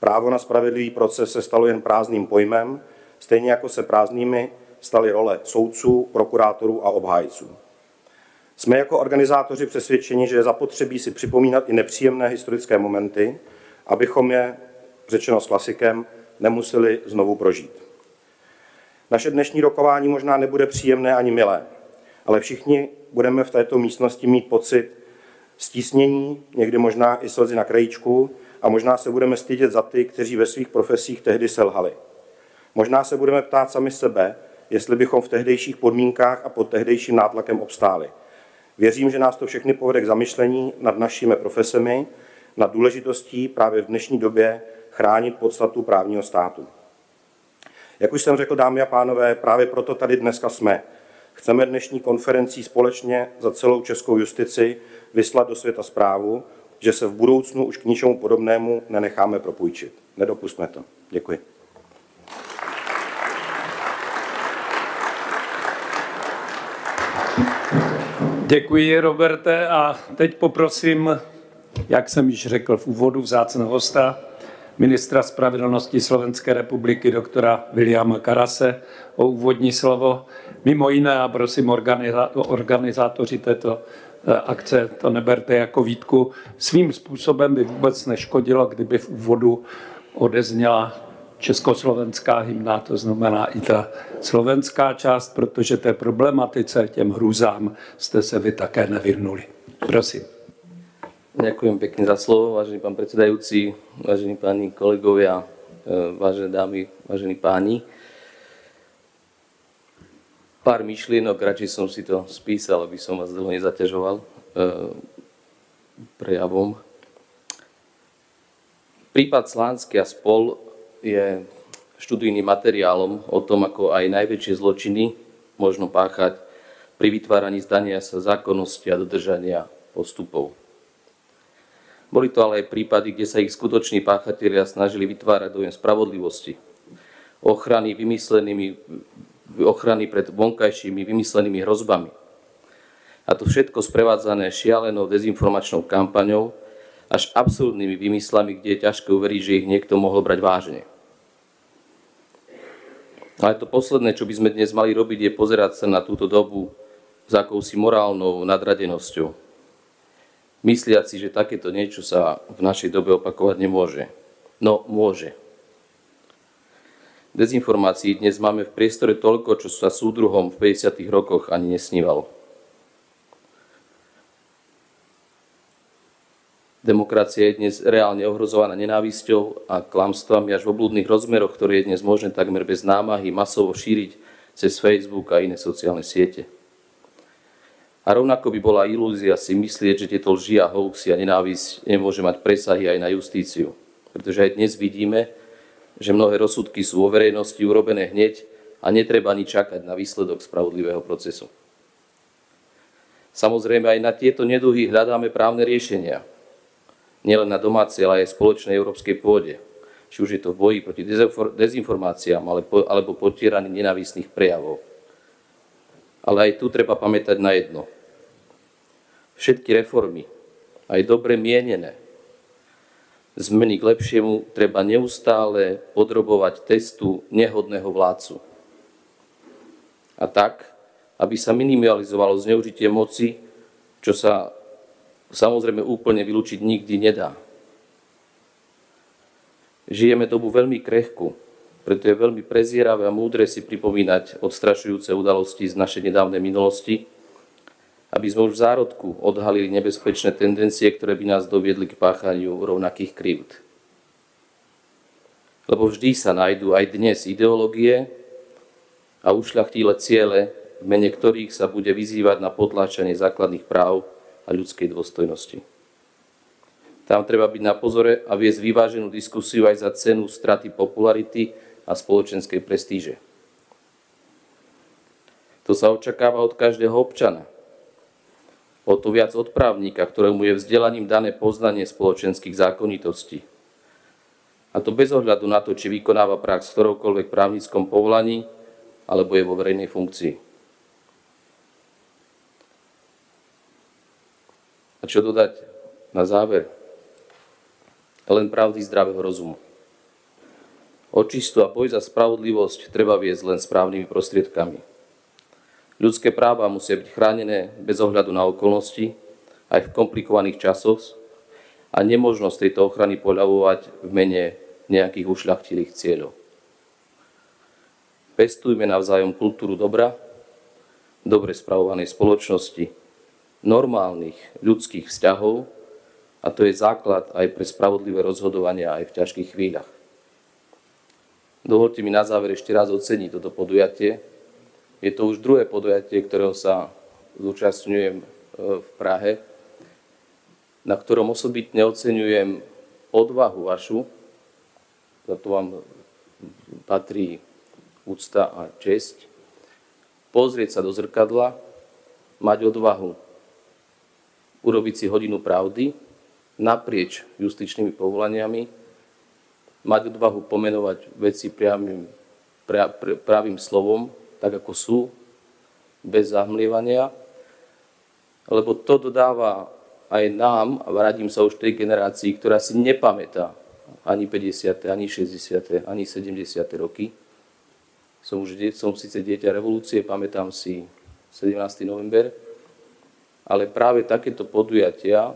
právo na spravedlivý proces se stalo jen prázdným pojmem, stejně jako se prázdnými staly role soudců, prokurátorů a obhájců. Jsme jako organizátoři přesvědčeni, že je zapotřebí si připomínat i nepříjemné historické momenty, abychom je, řečeno s klasikem, nemuseli znovu prožít. Naše dnešní rokování možná nebude příjemné ani milé, ale všichni budeme v této místnosti mít pocit stísnění, někdy možná i slzy na krajíčku, a možná se budeme stydět za ty, kteří ve svých profesích tehdy selhali. Možná se budeme ptát sami sebe, jestli bychom v tehdejších podmínkách a pod tehdejším nátlakem obstáli. Věřím, že nás to všechny povede k zamyšlení nad našimi profesemi, nad důležitostí právě v dnešní době chránit podstatu právního státu. Jak už jsem řekl, dámy a pánové, právě proto tady dneska jsme. Chceme dnešní konferencí společně za celou českou justici vyslat do světa zprávu, že se v budoucnu už k ničemu podobnému nenecháme propůjčit. Nedopustme to. Děkuji. Děkuji, Roberte, a teď poprosím, jak jsem již řekl v úvodu, vzácného hosta, ministra spravedlnosti Slovenské republiky, doktora Viliama Karase, o úvodní slovo. Mimo jiné, a prosím organizátoři této akce, to neberte jako výtku, svým způsobem by vůbec neškodilo, kdyby v úvodu odezněla československá hymna, to znamená i ta slovenská část, protože té problematice, těm hrůzám jste se vy také nevyhnuli. Prosím. Ďakujem pekne za slovo, vážený pán predsedajúci, vážení páni kolegovia, vážené dámy, vážení páni. Pár myšlienok, radšej som si to spísal, aby som vás dlho nezaťažoval prejavom. Prípad Slánský a spol je študijným materiálom o tom, ako aj najväčšie zločiny možno páchať pri vytváraní zdania sa zákonnosti a dodržania postupov. Boli to ale aj prípady, kde sa ich skutoční páchatelia snažili vytvárať dojem spravodlivosti, ochrany pred vonkajšími vymyslenými hrozbami. A to všetko sprevádzané šialenou dezinformačnou kampaňou, až absurdnými výmyslami, kde je ťažké uveriť, že ich niekto mohol brať vážne. Ale to posledné, čo by sme dnes mali robiť, je pozerať sa na túto dobu s akousi morálnou nadradenosťou. Myslia si, že takéto niečo sa v našej dobe opakovať nemôže. No, môže. Dezinformácií dnes máme v priestore toľko, čo sa súdruhom v 50. rokoch ani nesnívalo. Demokracia je dnes reálne ohrozovaná nenávisťou a klamstvami až v oblúdnych rozmeroch, ktoré je dnes možné takmer bez námahy masovo šíriť cez Facebook a iné sociálne siete. A rovnako by bola ilúzia si myslieť, že tieto lži a hoaxy a nenávisť nemôže mať presahy aj na justíciu. Pretože aj dnes vidíme, že mnohé rozsudky sú vo verejnosti urobené hneď a netreba ani čakať na výsledok spravodlivého procesu. Samozrejme aj na tieto neduhy hľadáme právne riešenia. Nielen na domácej, ale aj spoločnej európskej pôde. Či už je to v boji proti dezinformáciám alebo potieraní nenávistných prejavov. Ale aj tu treba pamätať na jedno. Všetky reformy, aj dobre mienené, zmeny k lepšiemu treba neustále podrobovať testu nehodného vládcu. A tak, aby sa minimalizovalo zneužitie moci, čo sa samozrejme úplne vylúčiť nikdy nedá. Žijeme dobu veľmi krehkú, preto je veľmi prezieravé a múdre si pripomínať odstrašujúce udalosti z našej nedávnej minulosti, aby sme už v zárodku odhalili nebezpečné tendencie, ktoré by nás doviedli k páchaniu rovnakých krivd. Lebo vždy sa nájdú aj dnes ideológie a ušľachtilé ciele, v mene ktorých sa bude vyzývať na potláčanie základných práv a ľudskej dôstojnosti. Tam treba byť na pozore a viesť vyváženú diskusiu aj za cenu straty popularity a spoločenskej prestíže. To sa očakáva od každého občana. O to viac od právnika, ktorému je vzdelaním dané poznanie spoločenských zákonitostí. A to bez ohľadu na to, či vykonáva prax v ktoroukoľvek právnickom povolaní alebo je vo verejnej funkcii. A čo dodať na záver? Len pravdy zdravého rozumu. Očistu a boj za spravodlivosť treba viesť len správnymi prostriedkami. Ľudské práva musia byť chránené bez ohľadu na okolnosti, aj v komplikovaných časoch a nemožnosť tejto ochrany poľavovať v mene nejakých ušľachtilých cieľov. Pestujme navzájom kultúru dobra, dobre spravovanej spoločnosti, normálnych ľudských vzťahov a to je základ aj pre spravodlivé rozhodovania aj v ťažkých chvíľach. Dovoľte mi na záver ešte raz oceniť toto podujatie. Je to už druhé podujatie, ktorého sa zúčastňujem v Prahe, na ktorom osobitne oceňujem odvahu vašu, za to vám patrí úcta a česť, pozrieť sa do zrkadla, mať odvahu urobiť si hodinu pravdy naprieč justičnými povolaniami, mať odvahu pomenovať veci pravým slovom, tak ako sú, bez zahmlievania, lebo to dodáva aj nám, a vrátim sa už tej generácii, ktorá si nepamätá ani 50., ani 60., ani 70. roky. Som síce dieťa revolúcie, pamätám si 17. november, ale práve takéto podujatia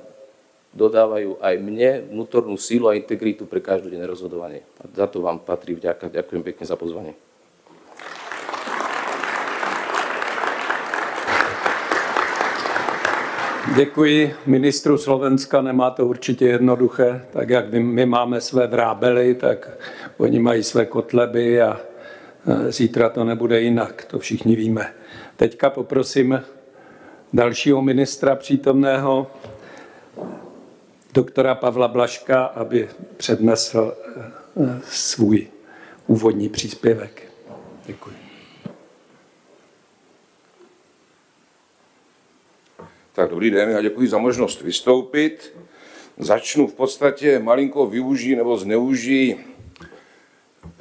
dodávajú aj mne vnútornú sílu a integritu pre každodenné rozhodovanie. A za to vám patrí vďaka. Ďakujem pekne za pozvanie. Děkuji ministru Slovenska, nemá to určitě jednoduché, tak jak my máme své vrábely, tak oni mají své kotleby a zítra to nebude jinak, to všichni víme. Teďka poprosím dalšího ministra přítomného, doktora Pavla Blažka, aby přednesl svůj úvodní příspěvek. Děkuji. Tak dobrý den, já děkuji za možnost vystoupit. Začnu v podstatě malinko využít nebo zneužít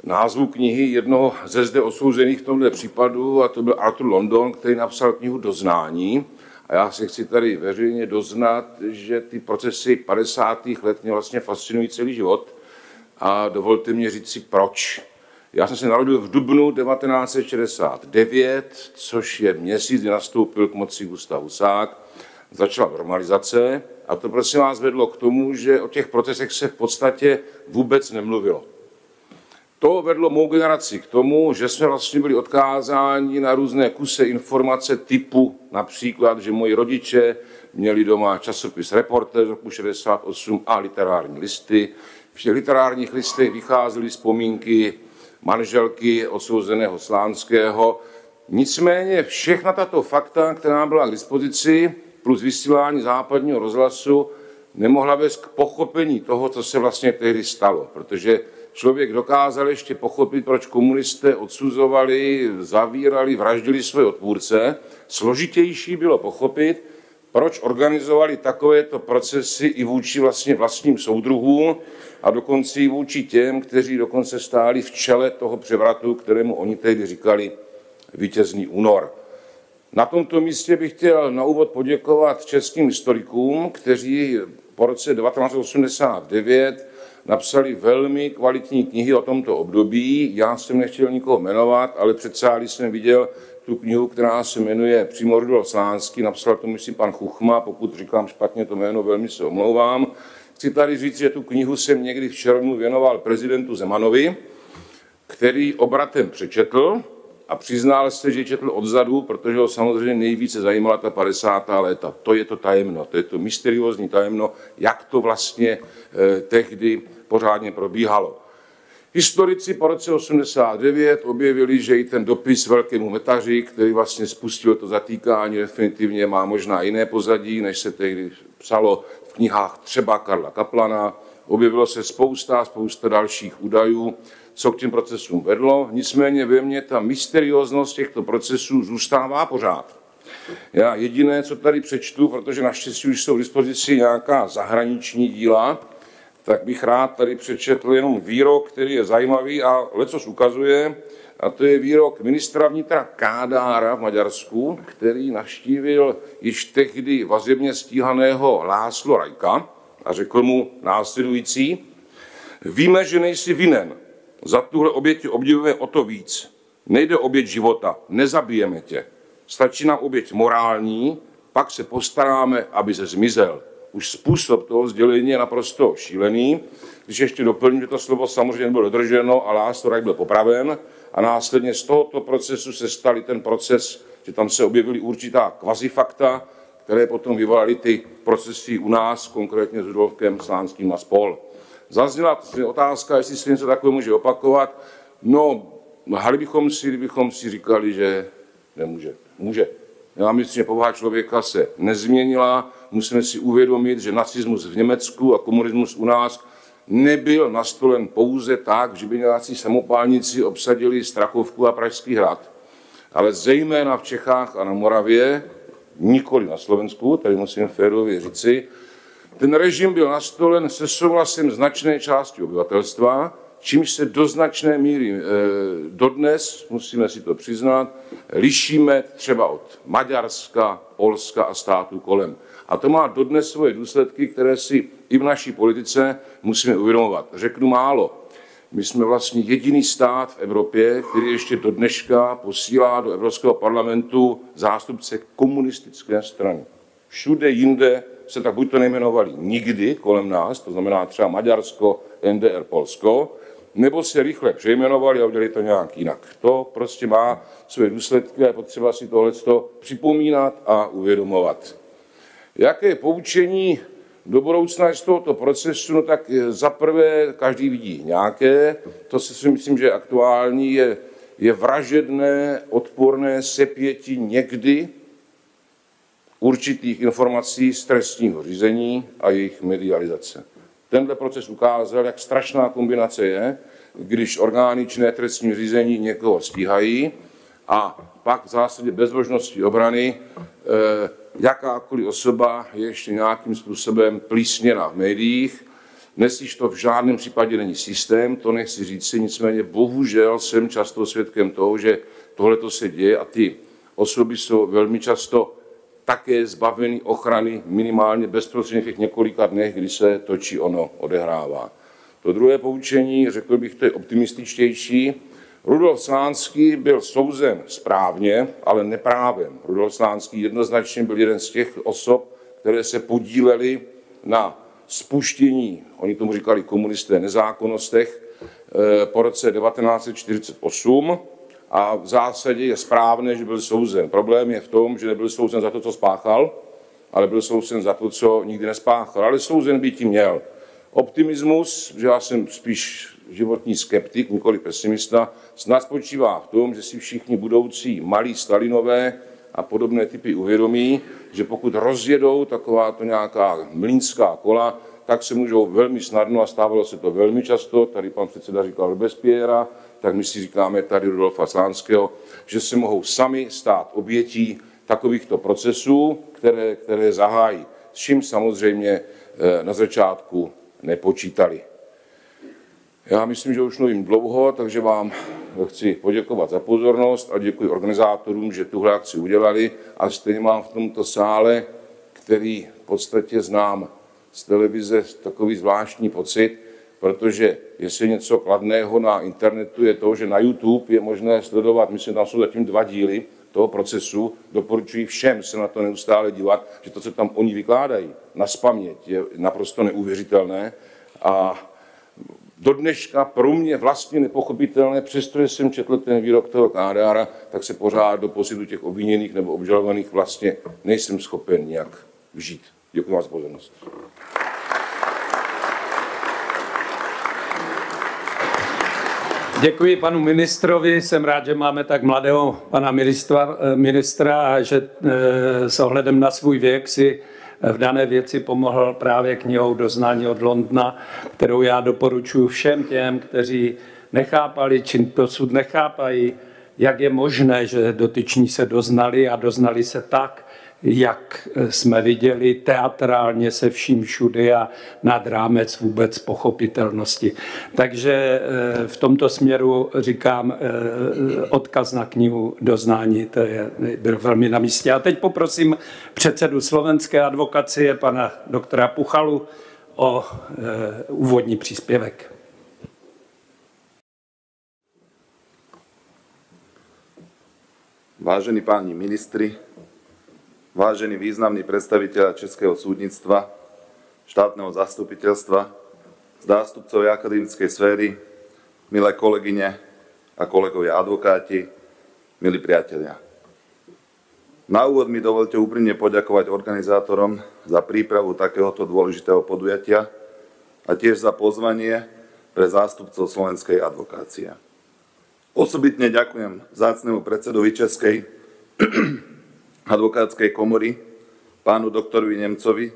názvu knihy jednoho ze zde osouzených v tomto případu, a to byl Arthur London, který napsal knihu Doznání. A já se chci tady veřejně doznat, že ty procesy 50. let mě vlastně fascinují celý život. A dovolte mě říct si proč. Já jsem se narodil v dubnu 1969, což je měsíc, kdy nastoupil k moci Gustáv Husák. Začala normalizace a to prosím vás vedlo k tomu, že o těch procesech se v podstatě vůbec nemluvilo. To vedlo mou generaci k tomu, že jsme vlastně byli odkázáni na různé kusy informace typu například, že moji rodiče měli doma časopis Reportér z roku 68 a literární listy. V těch literárních listech vycházely vzpomínky manželky odsouzeného Slánského. Nicméně všechna tato fakta, která byla k dispozici, plus vysílání západního rozhlasu nemohla vést k pochopení toho, co se vlastně tehdy stalo, protože člověk dokázal ještě pochopit, proč komunisté odsuzovali, zavírali, vraždili své odpůrce. Složitější bylo pochopit, proč organizovali takovéto procesy i vůči vlastně vlastním soudruhům a dokonce i vůči těm, kteří dokonce stáli v čele toho převratu, kterému oni tehdy říkali vítězný únor. Na tomto místě bych chtěl na úvod poděkovat českým historikům, kteří po roce 1989 napsali velmi kvalitní knihy o tomto období. Já jsem nechtěl nikoho jmenovat, ale předsáli jsem viděl tu knihu, která se jmenuje přímo Rudolf Slánský, napsal to myslím pan Chuchma, pokud říkám špatně to jméno, velmi se omlouvám. Chci tady říct, že tu knihu jsem někdy v červnu věnoval prezidentu Zemanovi, který obratem přečetl a přiznal se, že četl odzadu, protože ho samozřejmě nejvíce zajímala ta 50. léta. To je to tajemno, to je to mysteriózní tajemno, jak to vlastně tehdy pořádně probíhalo. Historici po roce 1989 objevili, že i ten dopis velkému Metaři, který vlastně spustil to zatýkání, definitivně má možná jiné pozadí, než se tehdy psalo v knihách třeba Karla Kaplana. Objevilo se spousta dalších údajů, co k těm procesům vedlo. Nicméně ve mně ta mysterióznost těchto procesů zůstává pořád. Já jediné, co tady přečtu, protože naštěstí už jsou v dispozici nějaká zahraniční díla, tak bych rád tady přečetl jenom výrok, který je zajímavý a lecos ukazuje, a to je výrok ministra vnitra Kádára v Maďarsku, který navštívil již tehdy vazebně stíhaného László Rajka a řekl mu následující: víme, že nejsi vinen, za tuhle oběť obdivujeme o to víc. Nejde oběť života, nezabijeme tě. Stačí nám oběť morální, pak se postaráme, aby se zmizel. Už způsob toho sdělení je naprosto šílený. Když ještě doplním, že to slovo samozřejmě nebylo dodrženo a László Rajk byl popraven a následně z tohoto procesu se stal ten proces, že tam se objevily určitá kvazifakta, které potom vyvolaly ty procesy u nás, konkrétně s Rudolfem Slánským na spol. Zazněla otázka, jestli se něco takové může opakovat. No, lhali bychom si, kdybychom si říkali, že nemůže. Může. Já myslím, že povaha člověka se nezměnila. Musíme si uvědomit, že nacismus v Německu a komunismus u nás nebyl nastolen pouze tak, že by nějací samopálníci obsadili Strakovku a Pražský hrad. Ale zejména v Čechách a na Moravě, nikoli na Slovensku, tady musím férově říci, ten režim byl nastolen se souhlasem značné části obyvatelstva, čímž se do značné míry dodnes, musíme si to přiznat, lišíme třeba od Maďarska, Polska a států kolem. A to má dodnes svoje důsledky, které si i v naší politice musíme uvědomovat. Řeknu málo. My jsme vlastně jediný stát v Evropě, který ještě do dneška posílá do Evropského parlamentu zástupce komunistické strany. Všude jinde se tak buď to nejmenovali nikdy kolem nás, to znamená třeba Maďarsko, NDR, Polsko, nebo se rychle přejmenovali a udělali to nějak jinak. To prostě má své důsledky a je potřeba si tohleto připomínat a uvědomovat. Jaké poučení do budoucna je z tohoto procesu? No tak zaprvé každý vidí nějaké, to si myslím, že aktuální, je vražedné, odporné sepětí někdy určitých informací z trestního řízení a jejich medializace. Tenhle proces ukázal, jak strašná kombinace je, když orgány činné trestní řízení někoho stíhají a pak v zásadě bez možnosti obrany jakákoliv osoba je ještě nějakým způsobem plísněna v médiích. Dnes již to v žádném případě není systém, to nechci říci, nicméně bohužel jsem často svědkem toho, že tohleto se děje a ty osoby jsou velmi často také zbaveny ochrany minimálně bezprostředně v těch několika dnech, kdy se točí ono, odehrává. To druhé poučení, řekl bych, to je optimističtější. Rudolf Slánský byl souzen správně, ale neprávem. Rudolf Slánský jednoznačně byl jeden z těch osob, které se podílely na spuštění, oni tomu říkali komunisté, nezákonnostech po roce 1948, a v zásadě je správné, že byl souzen. Problém je v tom, že nebyl souzen za to, co spáchal, ale byl souzen za to, co nikdy nespáchal. Ale souzen by tím měl. Optimismus, že já jsem spíš životní skeptik, nikoli pesimista, snad spočívá v tom, že si všichni budoucí malí Stalinové a podobné typy uvědomí, že pokud rozjedou takováto nějaká mlýnská kola, tak se můžou velmi snadno, a stávalo se to velmi často, tady pan předseda říkal Robespierra, tak my si říkáme tady Rudolfa Slánského, že se mohou sami stát obětí takovýchto procesů, které zahájí, s čím samozřejmě na začátku nepočítali. Já myslím, že už mluvím dlouho, takže vám chci poděkovat za pozornost a děkuji organizátorům, že tuhle akci udělali, a stejně mám v tomto sále, který v podstatě znám z televize, takový zvláštní pocit, protože jestli je něco kladného na internetu, je to, že na YouTube je možné sledovat, myslím, tam jsou zatím 2 díly toho procesu, doporučuji všem se na to neustále dívat, že to, co tam oni vykládají na spaměť, je naprosto neuvěřitelné a do dneška pro mě vlastně nepochopitelné, přestože jsem četl ten výrok toho Kádára, tak se pořád do pocitu těch obviněných nebo obžalovaných vlastně nejsem schopen nějak vžít. Děkuji vám za pozornost. Děkuji panu ministrovi, jsem rád, že máme tak mladého pana ministra a že s ohledem na svůj věk si v dané věci pomohl právě knihou Doznání od Londna, kterou já doporučuji všem těm, kteří nechápali, či dosud nechápají, jak je možné, že dotyční se doznali a doznali se tak, jak jsme viděli, teatrálně se vším všudy a nad rámec vůbec pochopitelnosti. Takže v tomto směru říkám odkaz na knihu Doznání, to je byl velmi na místě. A teď poprosím předsedu slovenské advokacie, pana doktora Puchalu, o úvodní příspěvek. Vážení páni ministri, vážení významní predstavitelia českého súdnictva, štátneho zastupiteľstva, zástupcovia akademickej sféry, milé kolegyne a kolegovia advokáti, milí priatelia. Na úvod mi dovolte úprimne poďakovať organizátorom za prípravu takéhoto dôležitého podujatia a tiež za pozvanie pre zástupcov slovenskej advokácie. Osobitne ďakujem vzácnemu predsedovi Českej advokátskej komory, pánu doktorovi Němcovi,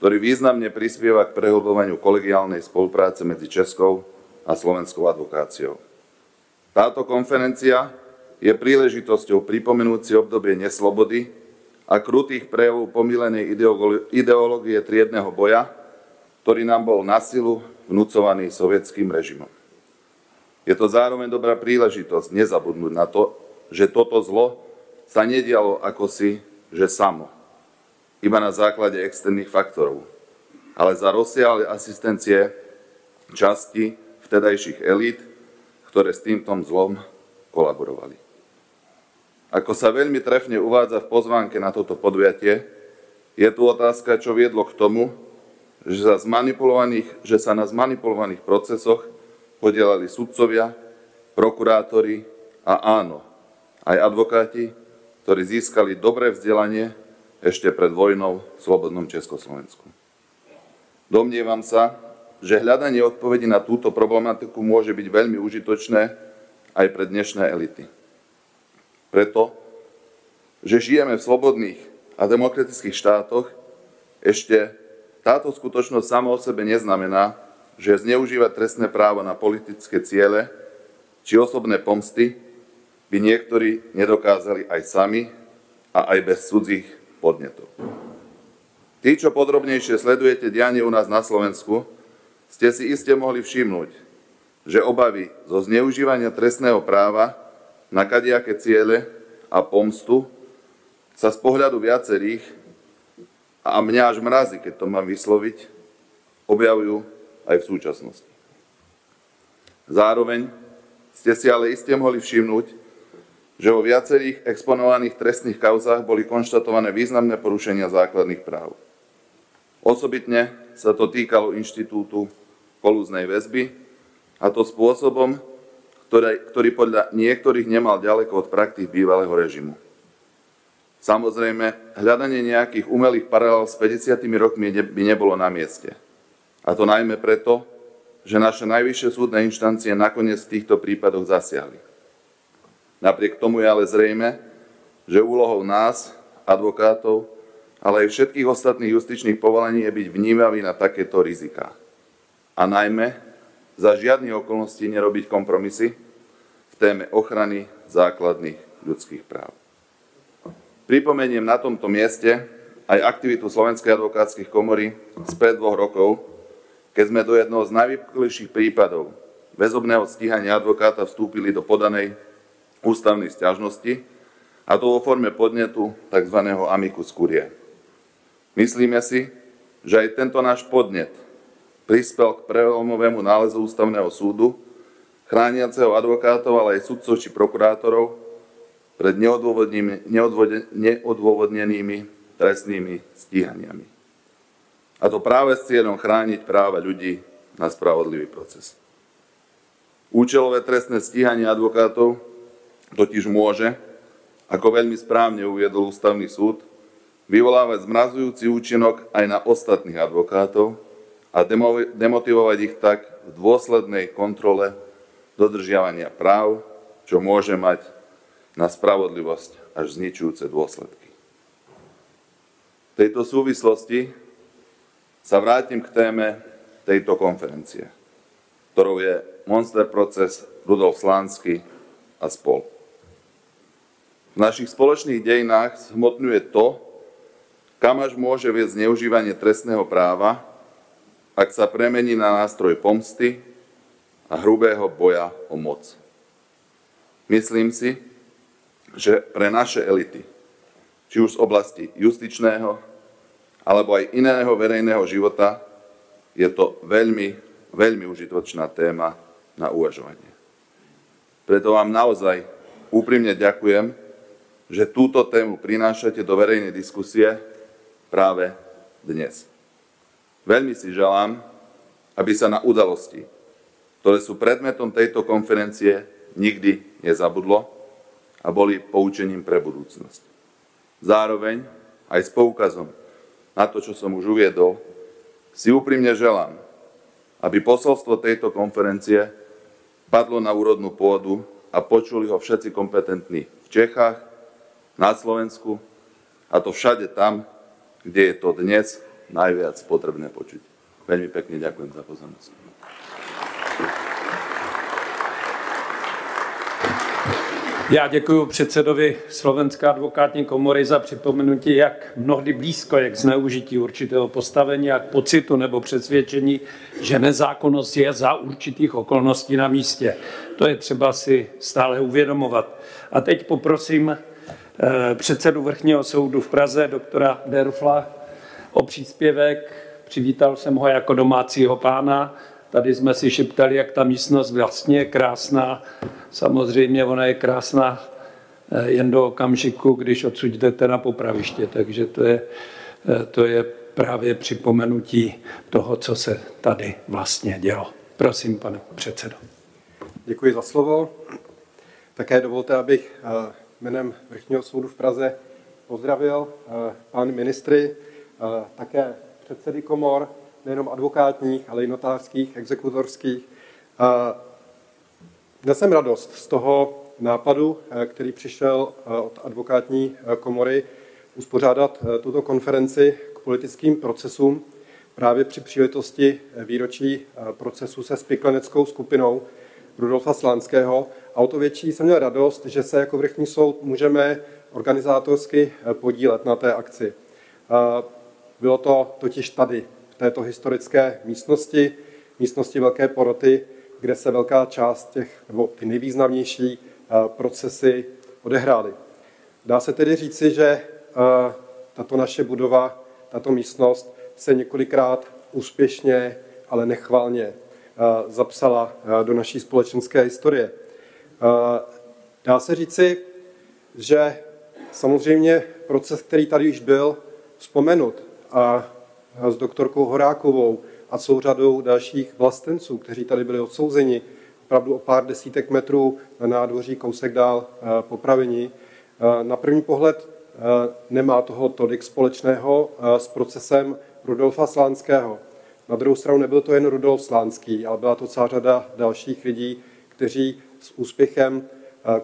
ktorý významne prispieva k prehlbovaniu kolegiálnej spolupráce medzi českou a slovenskou advokáciou. Táto konferencia je príležitosťou pripomenúť si obdobie neslobody a krutých prejavov pomílenej ideológie triedného boja, ktorý nám bol na silu vnúcovaný sovietským režimom. Je to zároveň dobrá príležitosť nezabudnúť na to, že toto zlo sa nedialo akosi, že samo, iba na základe externých faktorov, ale za rozsiahlej asistencie časti vtedajších elít, ktoré s týmto zlom kolaborovali. Ako sa veľmi trefne uvádza v pozvánke na toto podujatie, je tu otázka, čo viedlo k tomu, že sa na zmanipulovaných procesoch podielali sudcovia, prokurátori a áno, aj advokáti, ktorí získali dobré vzdelanie ešte pred vojnou v slobodnom Československu. Domnievam sa, že hľadanie odpovedí na túto problematiku môže byť veľmi užitočné aj pre dnešné elity. Preto, že žijeme v slobodných a demokratických štátoch, ešte táto skutočnosť sama o sebe neznamená, že zneužívať trestné právo na politické ciele či osobné pomsty by niektorí nedokázali aj sami a aj bez cudzích podnetov. Tí, čo podrobnejšie sledujete dianie u nás na Slovensku, ste si iste mohli všimnúť, že obavy zo zneužívania trestného práva na kadiaké ciele a pomstu sa z pohľadu viacerých, a mňa až mrazí, keď to mám vysloviť, objavujú aj v súčasnosti. Zároveň ste si ale iste mohli všimnúť, že vo viacerých exponovaných trestných kauzách boli konštatované významné porušenia základných práv. Osobitne sa to týkalo inštitútu kolúznej väzby, a to spôsobom, ktorý podľa niektorých nemal ďaleko od praktík bývalého režimu. Samozrejme, hľadanie nejakých umelých paralel s 50. rokmi by nebolo na mieste. A to najmä preto, že naše najvyššie súdne inštancie nakoniec v týchto prípadoch zasiahli. Napriek tomu je ale zrejme, že úlohou nás, advokátov, ale aj všetkých ostatných justičných povolení je byť vnímavý na takéto riziká. A najmä za žiadnych okolností nerobiť kompromisy v téme ochrany základných ľudských práv. Pripomeniem na tomto mieste aj aktivitu Slovenskej advokátskej komory spred 2 rokov, keď sme do jednoho z najvypuklejších prípadov väzobného stíhania advokáta vstúpili do podanej ústavných sťažností, a to vo forme podnetu tzv. Amicus curiae. Myslíme si, že aj tento náš podnet prispel k prelomovému nálezu ústavného súdu, chrániaceho advokátov, ale aj sudcov či prokurátorov pred neodôvodnenými trestnými stíhaniami. A to práve s cieľom chrániť práva ľudí na spravodlivý proces. Účelové trestné stíhanie advokátov totiž môže, ako veľmi správne uviedol Ústavný súd, vyvolávať zmrazujúci účinok aj na ostatných advokátov a demotivovať ich tak v dôslednej kontrole dodržiavania práv, čo môže mať na spravodlivosť až zničujúce dôsledky. V tejto súvislosti sa vrátim k téme tejto konferencie, ktorou je monster proces Rudolf Slánský a spol. V našich spoločných dejinách zhmotňuje to, kam až môže viesť zneužívanie trestného práva, ak sa premení na nástroj pomsty a hrubého boja o moc. Myslím si, že pre naše elity, či už z oblasti justičného alebo aj iného verejného života, je to veľmi, veľmi užitočná téma na uvažovanie. Preto vám naozaj úprimne ďakujem, že túto tému prinášate do verejnej diskusie práve dnes. Veľmi si želám, aby sa na udalosti, ktoré sú predmetom tejto konferencie, nikdy nezabudlo a boli poučením pre budúcnosť. Zároveň aj s poukazom na to, čo som už uviedol, si úprimne želám, aby posolstvo tejto konferencie padlo na úrodnú pôdu a počuli ho všetci kompetentní v Čechách, na Slovensku, a to všade tam, kde je to dnes najviac potrebné počuť. Veľmi pekne ďakujem za pozornosť. Já děkuji předsedovi Slovenské advokátní komory za připomenutí, jak mnohdy blízko je k zneužití určitého postavení a k pocitu nebo přesvědčení, že nezákonnost je za určitých okolností na místě. To je třeba si stále uvědomovat. A teď poprosím předsedu Vrchního soudu v Praze, doktora Dörfla, o příspěvek. Přivítal jsem ho jako domácího pána. Tady jsme si šeptali, jak ta místnost vlastně je krásná. Samozřejmě ona je krásná jen do okamžiku, když odsud jdete na popraviště. Takže to je právě připomenutí toho, co se tady vlastně dělo. Prosím, pane předsedo. Děkuji za slovo. Také dovolte, abych jménem Vrchního soudu v Praze pozdravil pány ministry, také předsedy komor, nejenom advokátních, ale i notářských, exekutorských. Dnes jsem radost z toho nápadu, který přišel od advokátní komory uspořádat tuto konferenci k politickým procesům právě při příležitosti výročí procesu se spikleneckou skupinou Rudolfa Slánského. A o to větší jsem měl radost, že se jako Vrchní soud můžeme organizátorsky podílet na té akci. Bylo to totiž tady, v této historické místnosti, místnosti Velké poroty, kde se velká část ty nejvýznamnější procesy odehrály. Dá se tedy říci, že tato naše budova, tato místnost se několikrát úspěšně, ale nechvalně zapsala do naší společenské historie. Dá se říci, že samozřejmě proces, který tady již byl vzpomenut a s doktorkou Horákovou a celou řadou dalších vlastenců, kteří tady byli odsouzeni opravdu o pár desítek metrů na nádvoří, kousek dál popraveni, na první pohled nemá toho tolik společného s procesem Rudolfa Slánského. Na druhou stranu nebyl to jen Rudolf Slánský, ale byla to celá řada dalších lidí, kteří s úspěchem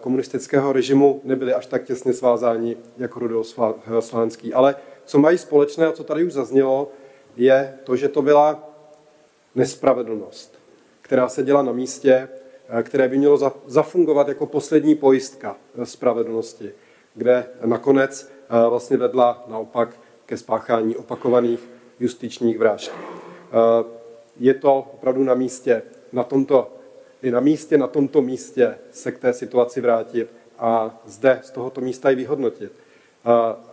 komunistického režimu nebyli až tak těsně svázáni jako Rudolf Slánský. Ale co mají společné a co tady už zaznělo, je to, že to byla nespravedlnost, která se děla na místě, které by mělo zafungovat jako poslední pojistka spravedlnosti, kde nakonec vlastně vedla naopak ke spáchání opakovaných justičních vražd. Je to opravdu na místě, na tomto místě se k té situaci vrátit a zde z tohoto místa ji vyhodnotit.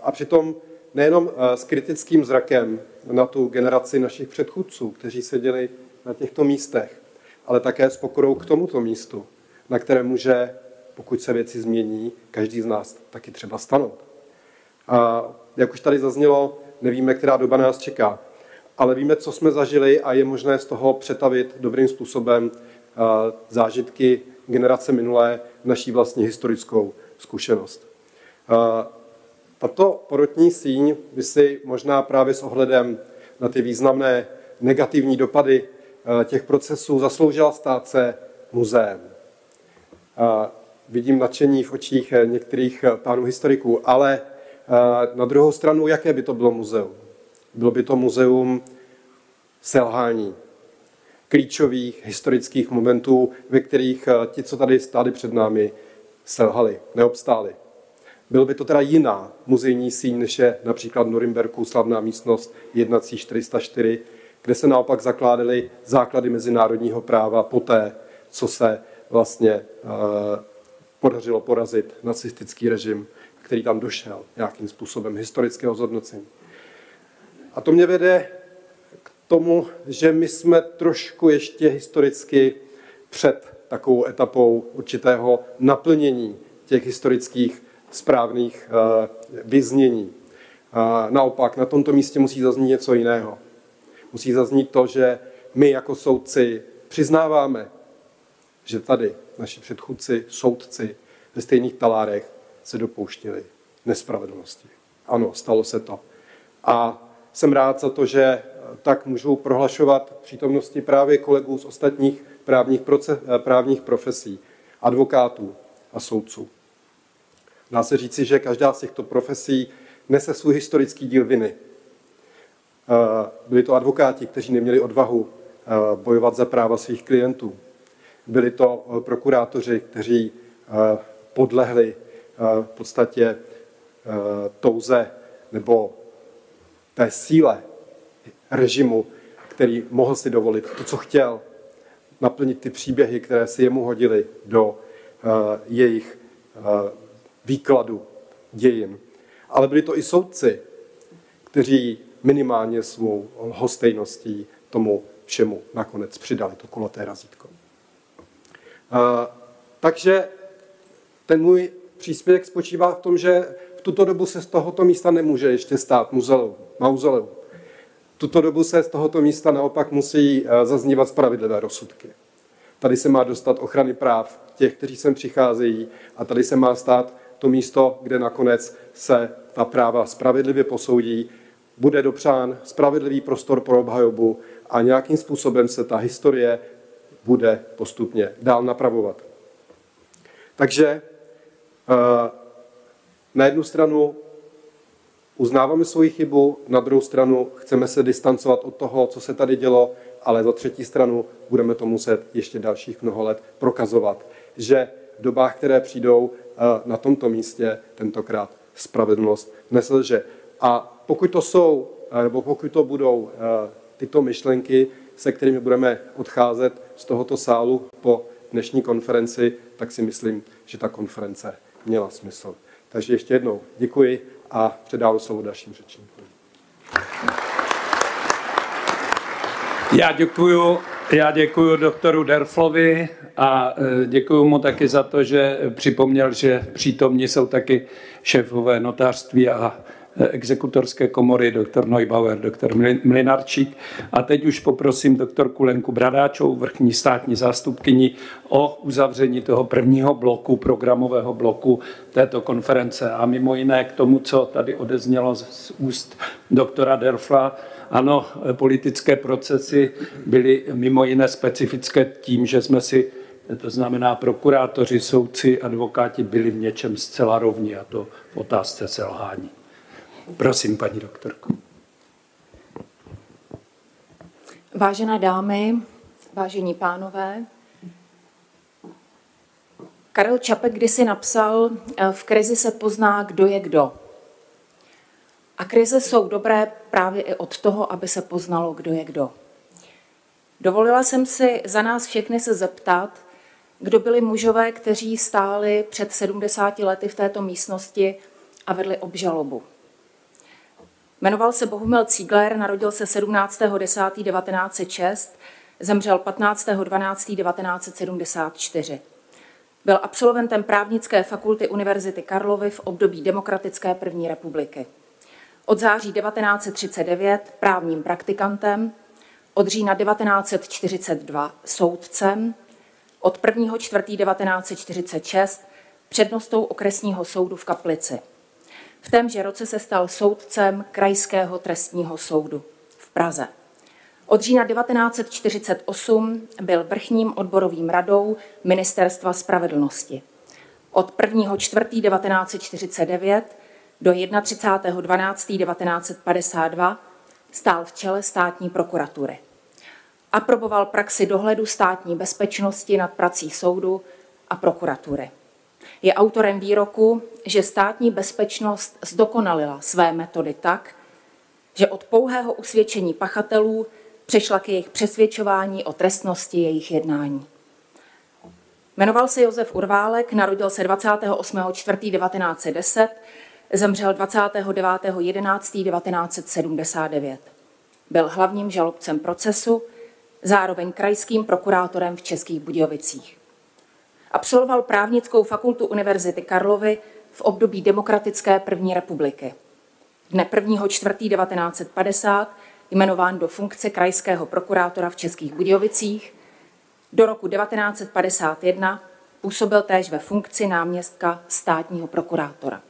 A přitom nejenom s kritickým zrakem na tu generaci našich předchůdců, kteří seděli na těchto místech, ale také s pokorou k tomuto místu, na kterém může, pokud se věci změní, každý z nás taky třeba stanout. A jak už tady zaznělo, nevíme, která doba nás čeká, ale víme, co jsme zažili a je možné z toho přetavit dobrým způsobem zážitky generace minulé, naší vlastní historickou zkušenost. Tato porotní síň by si možná právě s ohledem na ty významné negativní dopady těch procesů zasloužila stát se muzeem. Vidím nadšení v očích některých pánů historiků, ale na druhou stranu, jaké by to bylo muzeum? Bylo by to muzeum selhání, klíčových historických momentů, ve kterých ti, co tady stáli před námi, selhali, neobstáli. Byl by to teda jiná muzejní síň, než je například v Norimberku slavná místnost jednací 404, kde se naopak zakládaly základy mezinárodního práva poté, co se vlastně podařilo porazit nacistický režim, který tam došel nějakým způsobem historického zhodnocení. A to mě vede k tomu, že my jsme trošku ještě historicky před takovou etapou určitého naplnění těch historických správných vyznění. Naopak, na tomto místě musí zaznít něco jiného. Musí zaznít to, že my jako soudci přiznáváme, že tady naši předchůdci, soudci ve stejných talárech se dopouštili nespravedlnosti. Ano, stalo se to. A jsem rád za to, že tak můžu prohlašovat přítomnosti právě kolegů z ostatních právních profesí, advokátů a soudců. Dá se říci, že každá z těchto profesí nese svůj historický díl viny. Byli to advokáti, kteří neměli odvahu bojovat za práva svých klientů. Byli to prokurátoři, kteří podlehli v podstatě touze nebo té síle režimu, který mohl si dovolit to, co chtěl, naplnit ty příběhy, které si jemu hodili do jejich výkladu dějin. Ale byli to i soudci, kteří minimálně svou lhostejností tomu všemu nakonec přidali to kulaté razítko. Takže ten můj příspěvek spočívá v tom, že v tuto dobu se z tohoto místa nemůže ještě stát mauzoleum. V tuto dobu se z tohoto místa naopak musí zaznívat spravedlivé rozsudky. Tady se má dostat ochrany práv těch, kteří sem přicházejí, a tady se má stát to místo, kde nakonec se ta práva spravedlivě posoudí, bude dopřán spravedlivý prostor pro obhajobu a nějakým způsobem se ta historie bude postupně dál napravovat. Takže na jednu stranu uznáváme svoji chybu, na druhou stranu chceme se distancovat od toho, co se tady dělo, ale za třetí stranu budeme to muset ještě dalších mnoho let prokazovat, že v dobách, které přijdou na tomto místě, tentokrát spravedlnost neselže. A pokud to jsou, nebo pokud to budou tyto myšlenky, se kterými budeme odcházet z tohoto sálu po dnešní konferenci, tak si myslím, že ta konference měla smysl. Takže ještě jednou děkuji a předávám slovo dalším řečníkům. Já děkuju doktoru Dörflovi a děkuju mu taky za to, že připomněl, že přítomní jsou taky šéfové notářství a exekutorské komory, doktor Neubauer, doktor Mlinarčík. A teď už poprosím doktorku Lenku Bradáčovou, vrchní státní zástupkyni, o uzavření toho prvního bloku, programového bloku této konference. A mimo jiné k tomu, co tady odeznělo z úst doktora Dörfla, ano, politické procesy byly mimo jiné specifické tím, že jsme si, to znamená prokurátoři, soudci, advokáti, byli v něčem zcela rovní, a to v otázce selhání. Prosím, paní doktorko. Vážené dámy, vážení pánové, Karel Čapek kdysi napsal, v krizi se pozná, kdo je kdo. A krize jsou dobré právě i od toho, aby se poznalo, kdo je kdo. Dovolila jsem si za nás všechny se zeptat, kdo byli mužové, kteří stáli před 70 lety v této místnosti a vedli obžalobu. Jmenoval se Bohumil Cígler, narodil se 17.10.1906, zemřel 15.12.1974. Byl absolventem právnické fakulty Univerzity Karlovy v období demokratické první republiky. Od září 1939 právním praktikantem, od října 1942 soudcem, od 1.4.1946 přednostou okresního soudu v Kaplici. V témže roce se stal soudcem Krajského trestního soudu v Praze. Od října 1948 byl vrchním odborovým radou Ministerstva spravedlnosti. Od 1.4.1949 do 31.12.1952 stál v čele státní prokuratury. Aproboval praxi dohledu státní bezpečnosti nad prací soudu a prokuratury. je autorem výroku, že státní bezpečnost zdokonalila své metody tak, že od pouhého usvědčení pachatelů přešla k jejich přesvědčování o trestnosti jejich jednání. Jmenoval se Josef Urválek, narodil se 28. 4. 1910, zemřel 29. 11. 1979. Byl hlavním žalobcem procesu, zároveň krajským prokurátorem v Českých Budějovicích. Absolvoval právnickou fakultu Univerzity Karlovy v období demokratické první republiky. Dne 1. 4. 1950 jmenován do funkce krajského prokurátora v Českých Budějovicích. Do roku 1951 působil též ve funkci náměstka státního prokurátora.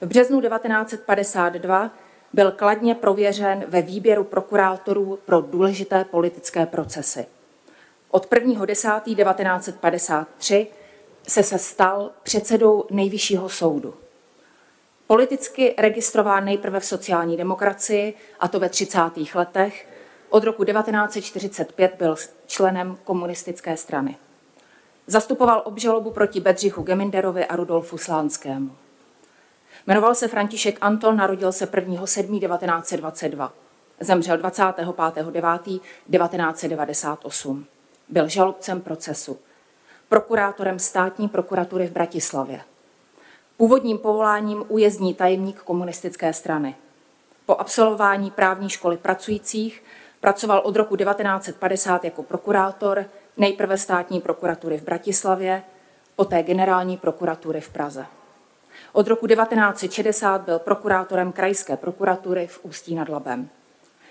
V březnu 1952 byl kladně prověřen ve výběru prokurátorů pro důležité politické procesy. Od 1. 10. 1953 se stal předsedou Nejvyššího soudu. Politicky registrován nejprve v sociální demokracii, a to ve 30. letech, od roku 1945 byl členem komunistické strany. Zastupoval obžalobu proti Bedřichu Geminderovi a Rudolfu Slánskému. Jmenoval se František Anton, narodil se 1. 7. 1922. Zemřel 25. 9. 1998. Byl žalobcem procesu. Prokurátorem státní prokuratury v Bratislavě. Původním povoláním újezdní tajemník komunistické strany. Po absolvování právní školy pracujících pracoval od roku 1950 jako prokurátor, nejprve státní prokuratury v Bratislavě, poté generální prokuratury v Praze. Od roku 1960 byl prokurátorem krajské prokuratury v Ústí nad Labem.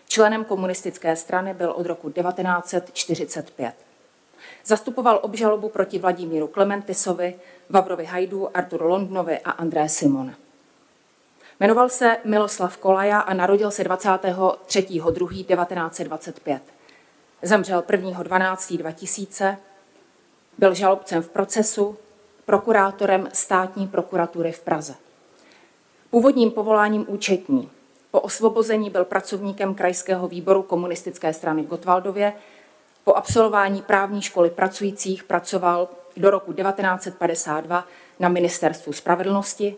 Členem komunistické strany byl od roku 1945. Zastupoval obžalobu proti Vladimíru Klementisovi, Vavrovi Hajdu, Arthuru Londonovi a André Simon. Jmenoval se Miloslav Kolaja a narodil se 23. 2. 1925. Zemřel 1. 12. 2000, byl žalobcem v procesu, prokurátorem státní prokuratury v Praze. Původním povoláním účetní. Po osvobození byl pracovníkem krajského výboru komunistické strany v Gottwaldově. Po absolvování právní školy pracujících pracoval do roku 1952 na Ministerstvu spravedlnosti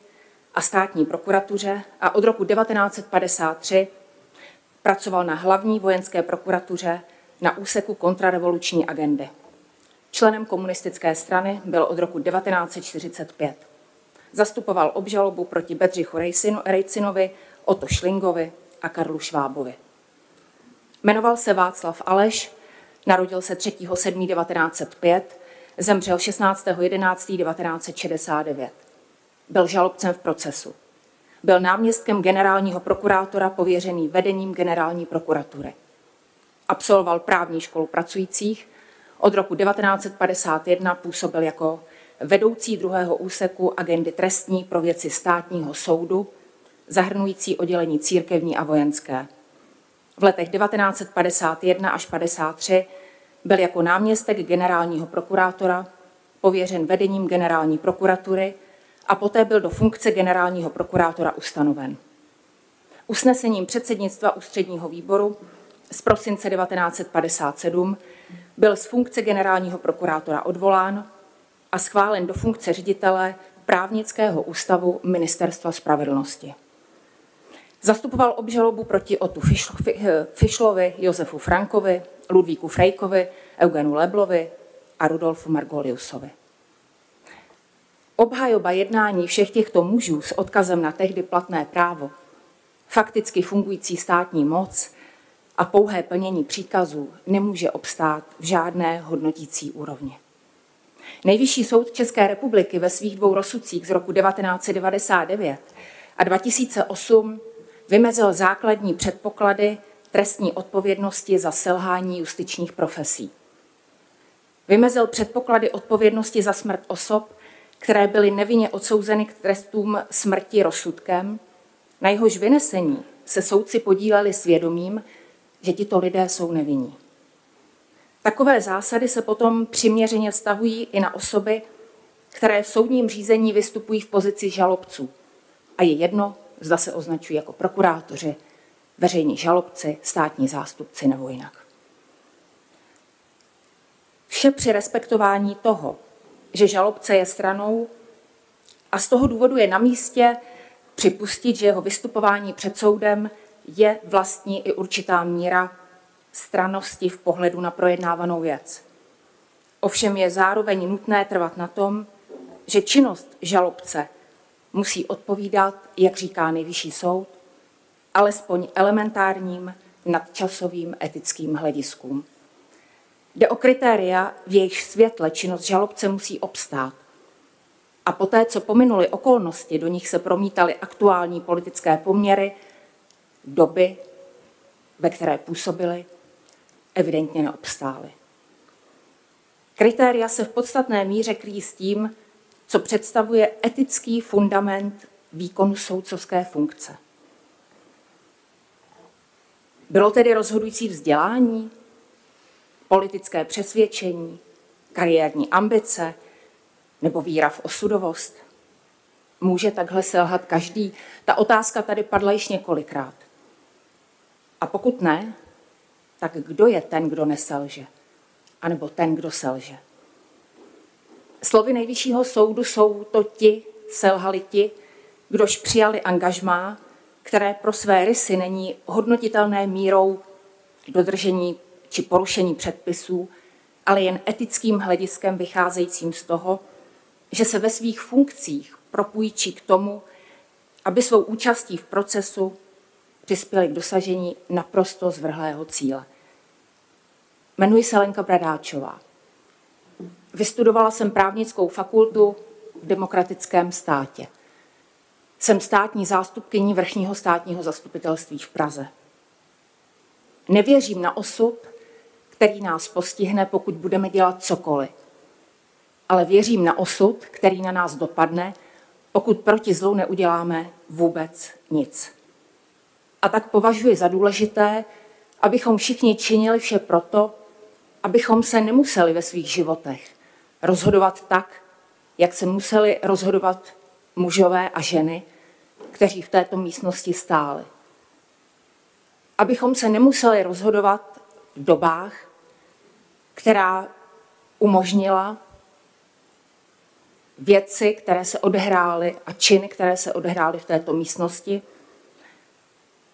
a státní prokuratuře a od roku 1953 pracoval na hlavní vojenské prokuratuře na úseku kontrarevoluční agendy. Členem komunistické strany byl od roku 1945. Zastupoval obžalobu proti Bedřichu Rejcinovi, Otto Schlingovi a Karlu Švábovi. Jmenoval se Václav Aleš, narodil se 3. 7. 1905, zemřel 16. 11. 1969. Byl žalobcem v procesu. Byl náměstkem generálního prokurátora pověřený vedením generální prokuratury. Absolvoval právní školu pracujících. Od roku 1951 působil jako vedoucí druhého úseku agendy trestní pro věci státního soudu, zahrnující oddělení církevní a vojenské. V letech 1951 až 1953 byl jako náměstek generálního prokurátora pověřen vedením generální prokuratury a poté byl do funkce generálního prokurátora ustanoven. Usnesením předsednictva ústředního výboru z prosince 1957 byl z funkce generálního prokurátora odvolán a schválen do funkce ředitele právnického ústavu Ministerstva spravedlnosti. Zastupoval obžalobu proti Otu Fischlovi, Josefu Frankovi, Ludvíku Frejkovi, Eugenu Leblovi a Rudolfu Margoliusovi. Obhajoba jednání všech těchto mužů s odkazem na tehdy platné právo, fakticky fungující státní moc a pouhé plnění příkazů nemůže obstát v žádné hodnotící úrovni. Nejvyšší soud České republiky ve svých dvou rozsudcích z roku 1999 a 2008 vymezil základní předpoklady trestní odpovědnosti za selhání justičních profesí. Vymezil předpoklady odpovědnosti za smrt osob, které byly nevinně odsouzeny k trestům smrti rozsudkem, na jehož vynesení se soudci podíleli svědomím, že tito lidé jsou nevinní. Takové zásady se potom přiměřeně vztahují i na osoby, které v soudním řízení vystupují v pozici žalobců. A je jedno, zda se označují jako prokurátoři, veřejní žalobci, státní zástupci nebo jinak. Vše při respektování toho, že žalobce je stranou a z toho důvodu je na místě připustit, že jeho vystupování před soudem je vlastně i určitá míra strannosti v pohledu na projednávanou věc. Ovšem je zároveň nutné trvat na tom, že činnost žalobce musí odpovídat, jak říká Nejvyšší soud, alespoň elementárním nadčasovým etickým hlediskům. Jde o kritéria, v jejich světle činnost žalobce musí obstát. A poté, co pominuly okolnosti, do nich se promítaly aktuální politické poměry, doby, ve které působily, evidentně neobstály. Kritéria se v podstatné míře kryjí s tím, co představuje etický fundament výkonu soudcovské funkce. Bylo tedy rozhodující vzdělání, politické přesvědčení, kariérní ambice nebo víra v osudovost? Může takhle selhat každý? Ta otázka tady padla již několikrát. A pokud ne, tak kdo je ten, kdo neselže? A nebo ten, kdo selže? Slovy Nejvyššího soudu jsou to ti, selhali ti, kdož přijali angažmá, které pro své rysy není hodnotitelné mírou dodržení či porušení předpisů, ale jen etickým hlediskem vycházejícím z toho, že se ve svých funkcích propůjčí k tomu, aby svou účastí v procesu přispěli k dosažení naprosto zvrhlého cíle. Jmenuji se Lenka Bradáčová. Vystudovala jsem právnickou fakultu v demokratickém státě. Jsem státní zástupkyní Vrchního státního zastupitelství v Praze. Nevěřím na osud, který nás postihne, pokud budeme dělat cokoliv. Ale věřím na osud, který na nás dopadne, pokud proti zlu neuděláme vůbec nic. A tak považuji za důležité, abychom všichni činili vše proto, abychom se nemuseli ve svých životech rozhodovat tak, jak se museli rozhodovat mužové a ženy, kteří v této místnosti stáli. Abychom se nemuseli rozhodovat v dobách, která umožnila věci, které se odehrály a činy, které se odehrály v této místnosti,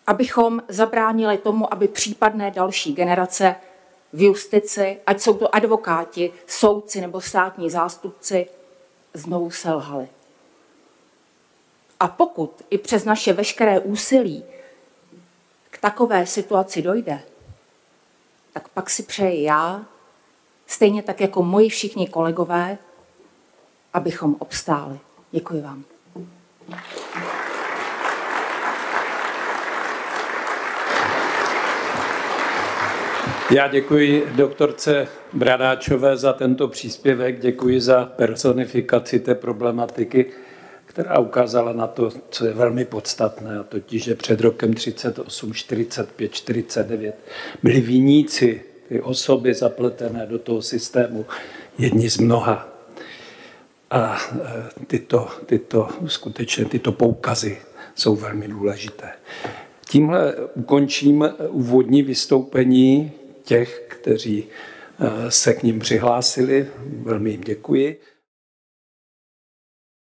abychom zabránili tomu, aby případné další generace v justici, ať jsou to advokáti, soudci nebo státní zástupci, znovu selhali. A pokud i přes naše veškeré úsilí k takové situaci dojde, tak pak si přeji já, stejně tak jako moji všichni kolegové, abychom obstáli. Děkuji vám. Já děkuji doktorce Bradáčové za tento příspěvek, děkuji za personifikaci té problematiky, která ukázala na to, co je velmi podstatné, a totiž, že před rokem 38, 45, 49 byli viníci, ty osoby zapletené do toho systému, jedni z mnoha. A skutečně tyto poukazy jsou velmi důležité. Tímhle ukončím úvodní vystoupení těch, kteří se k nim přihlásili. Velmi jim děkuji.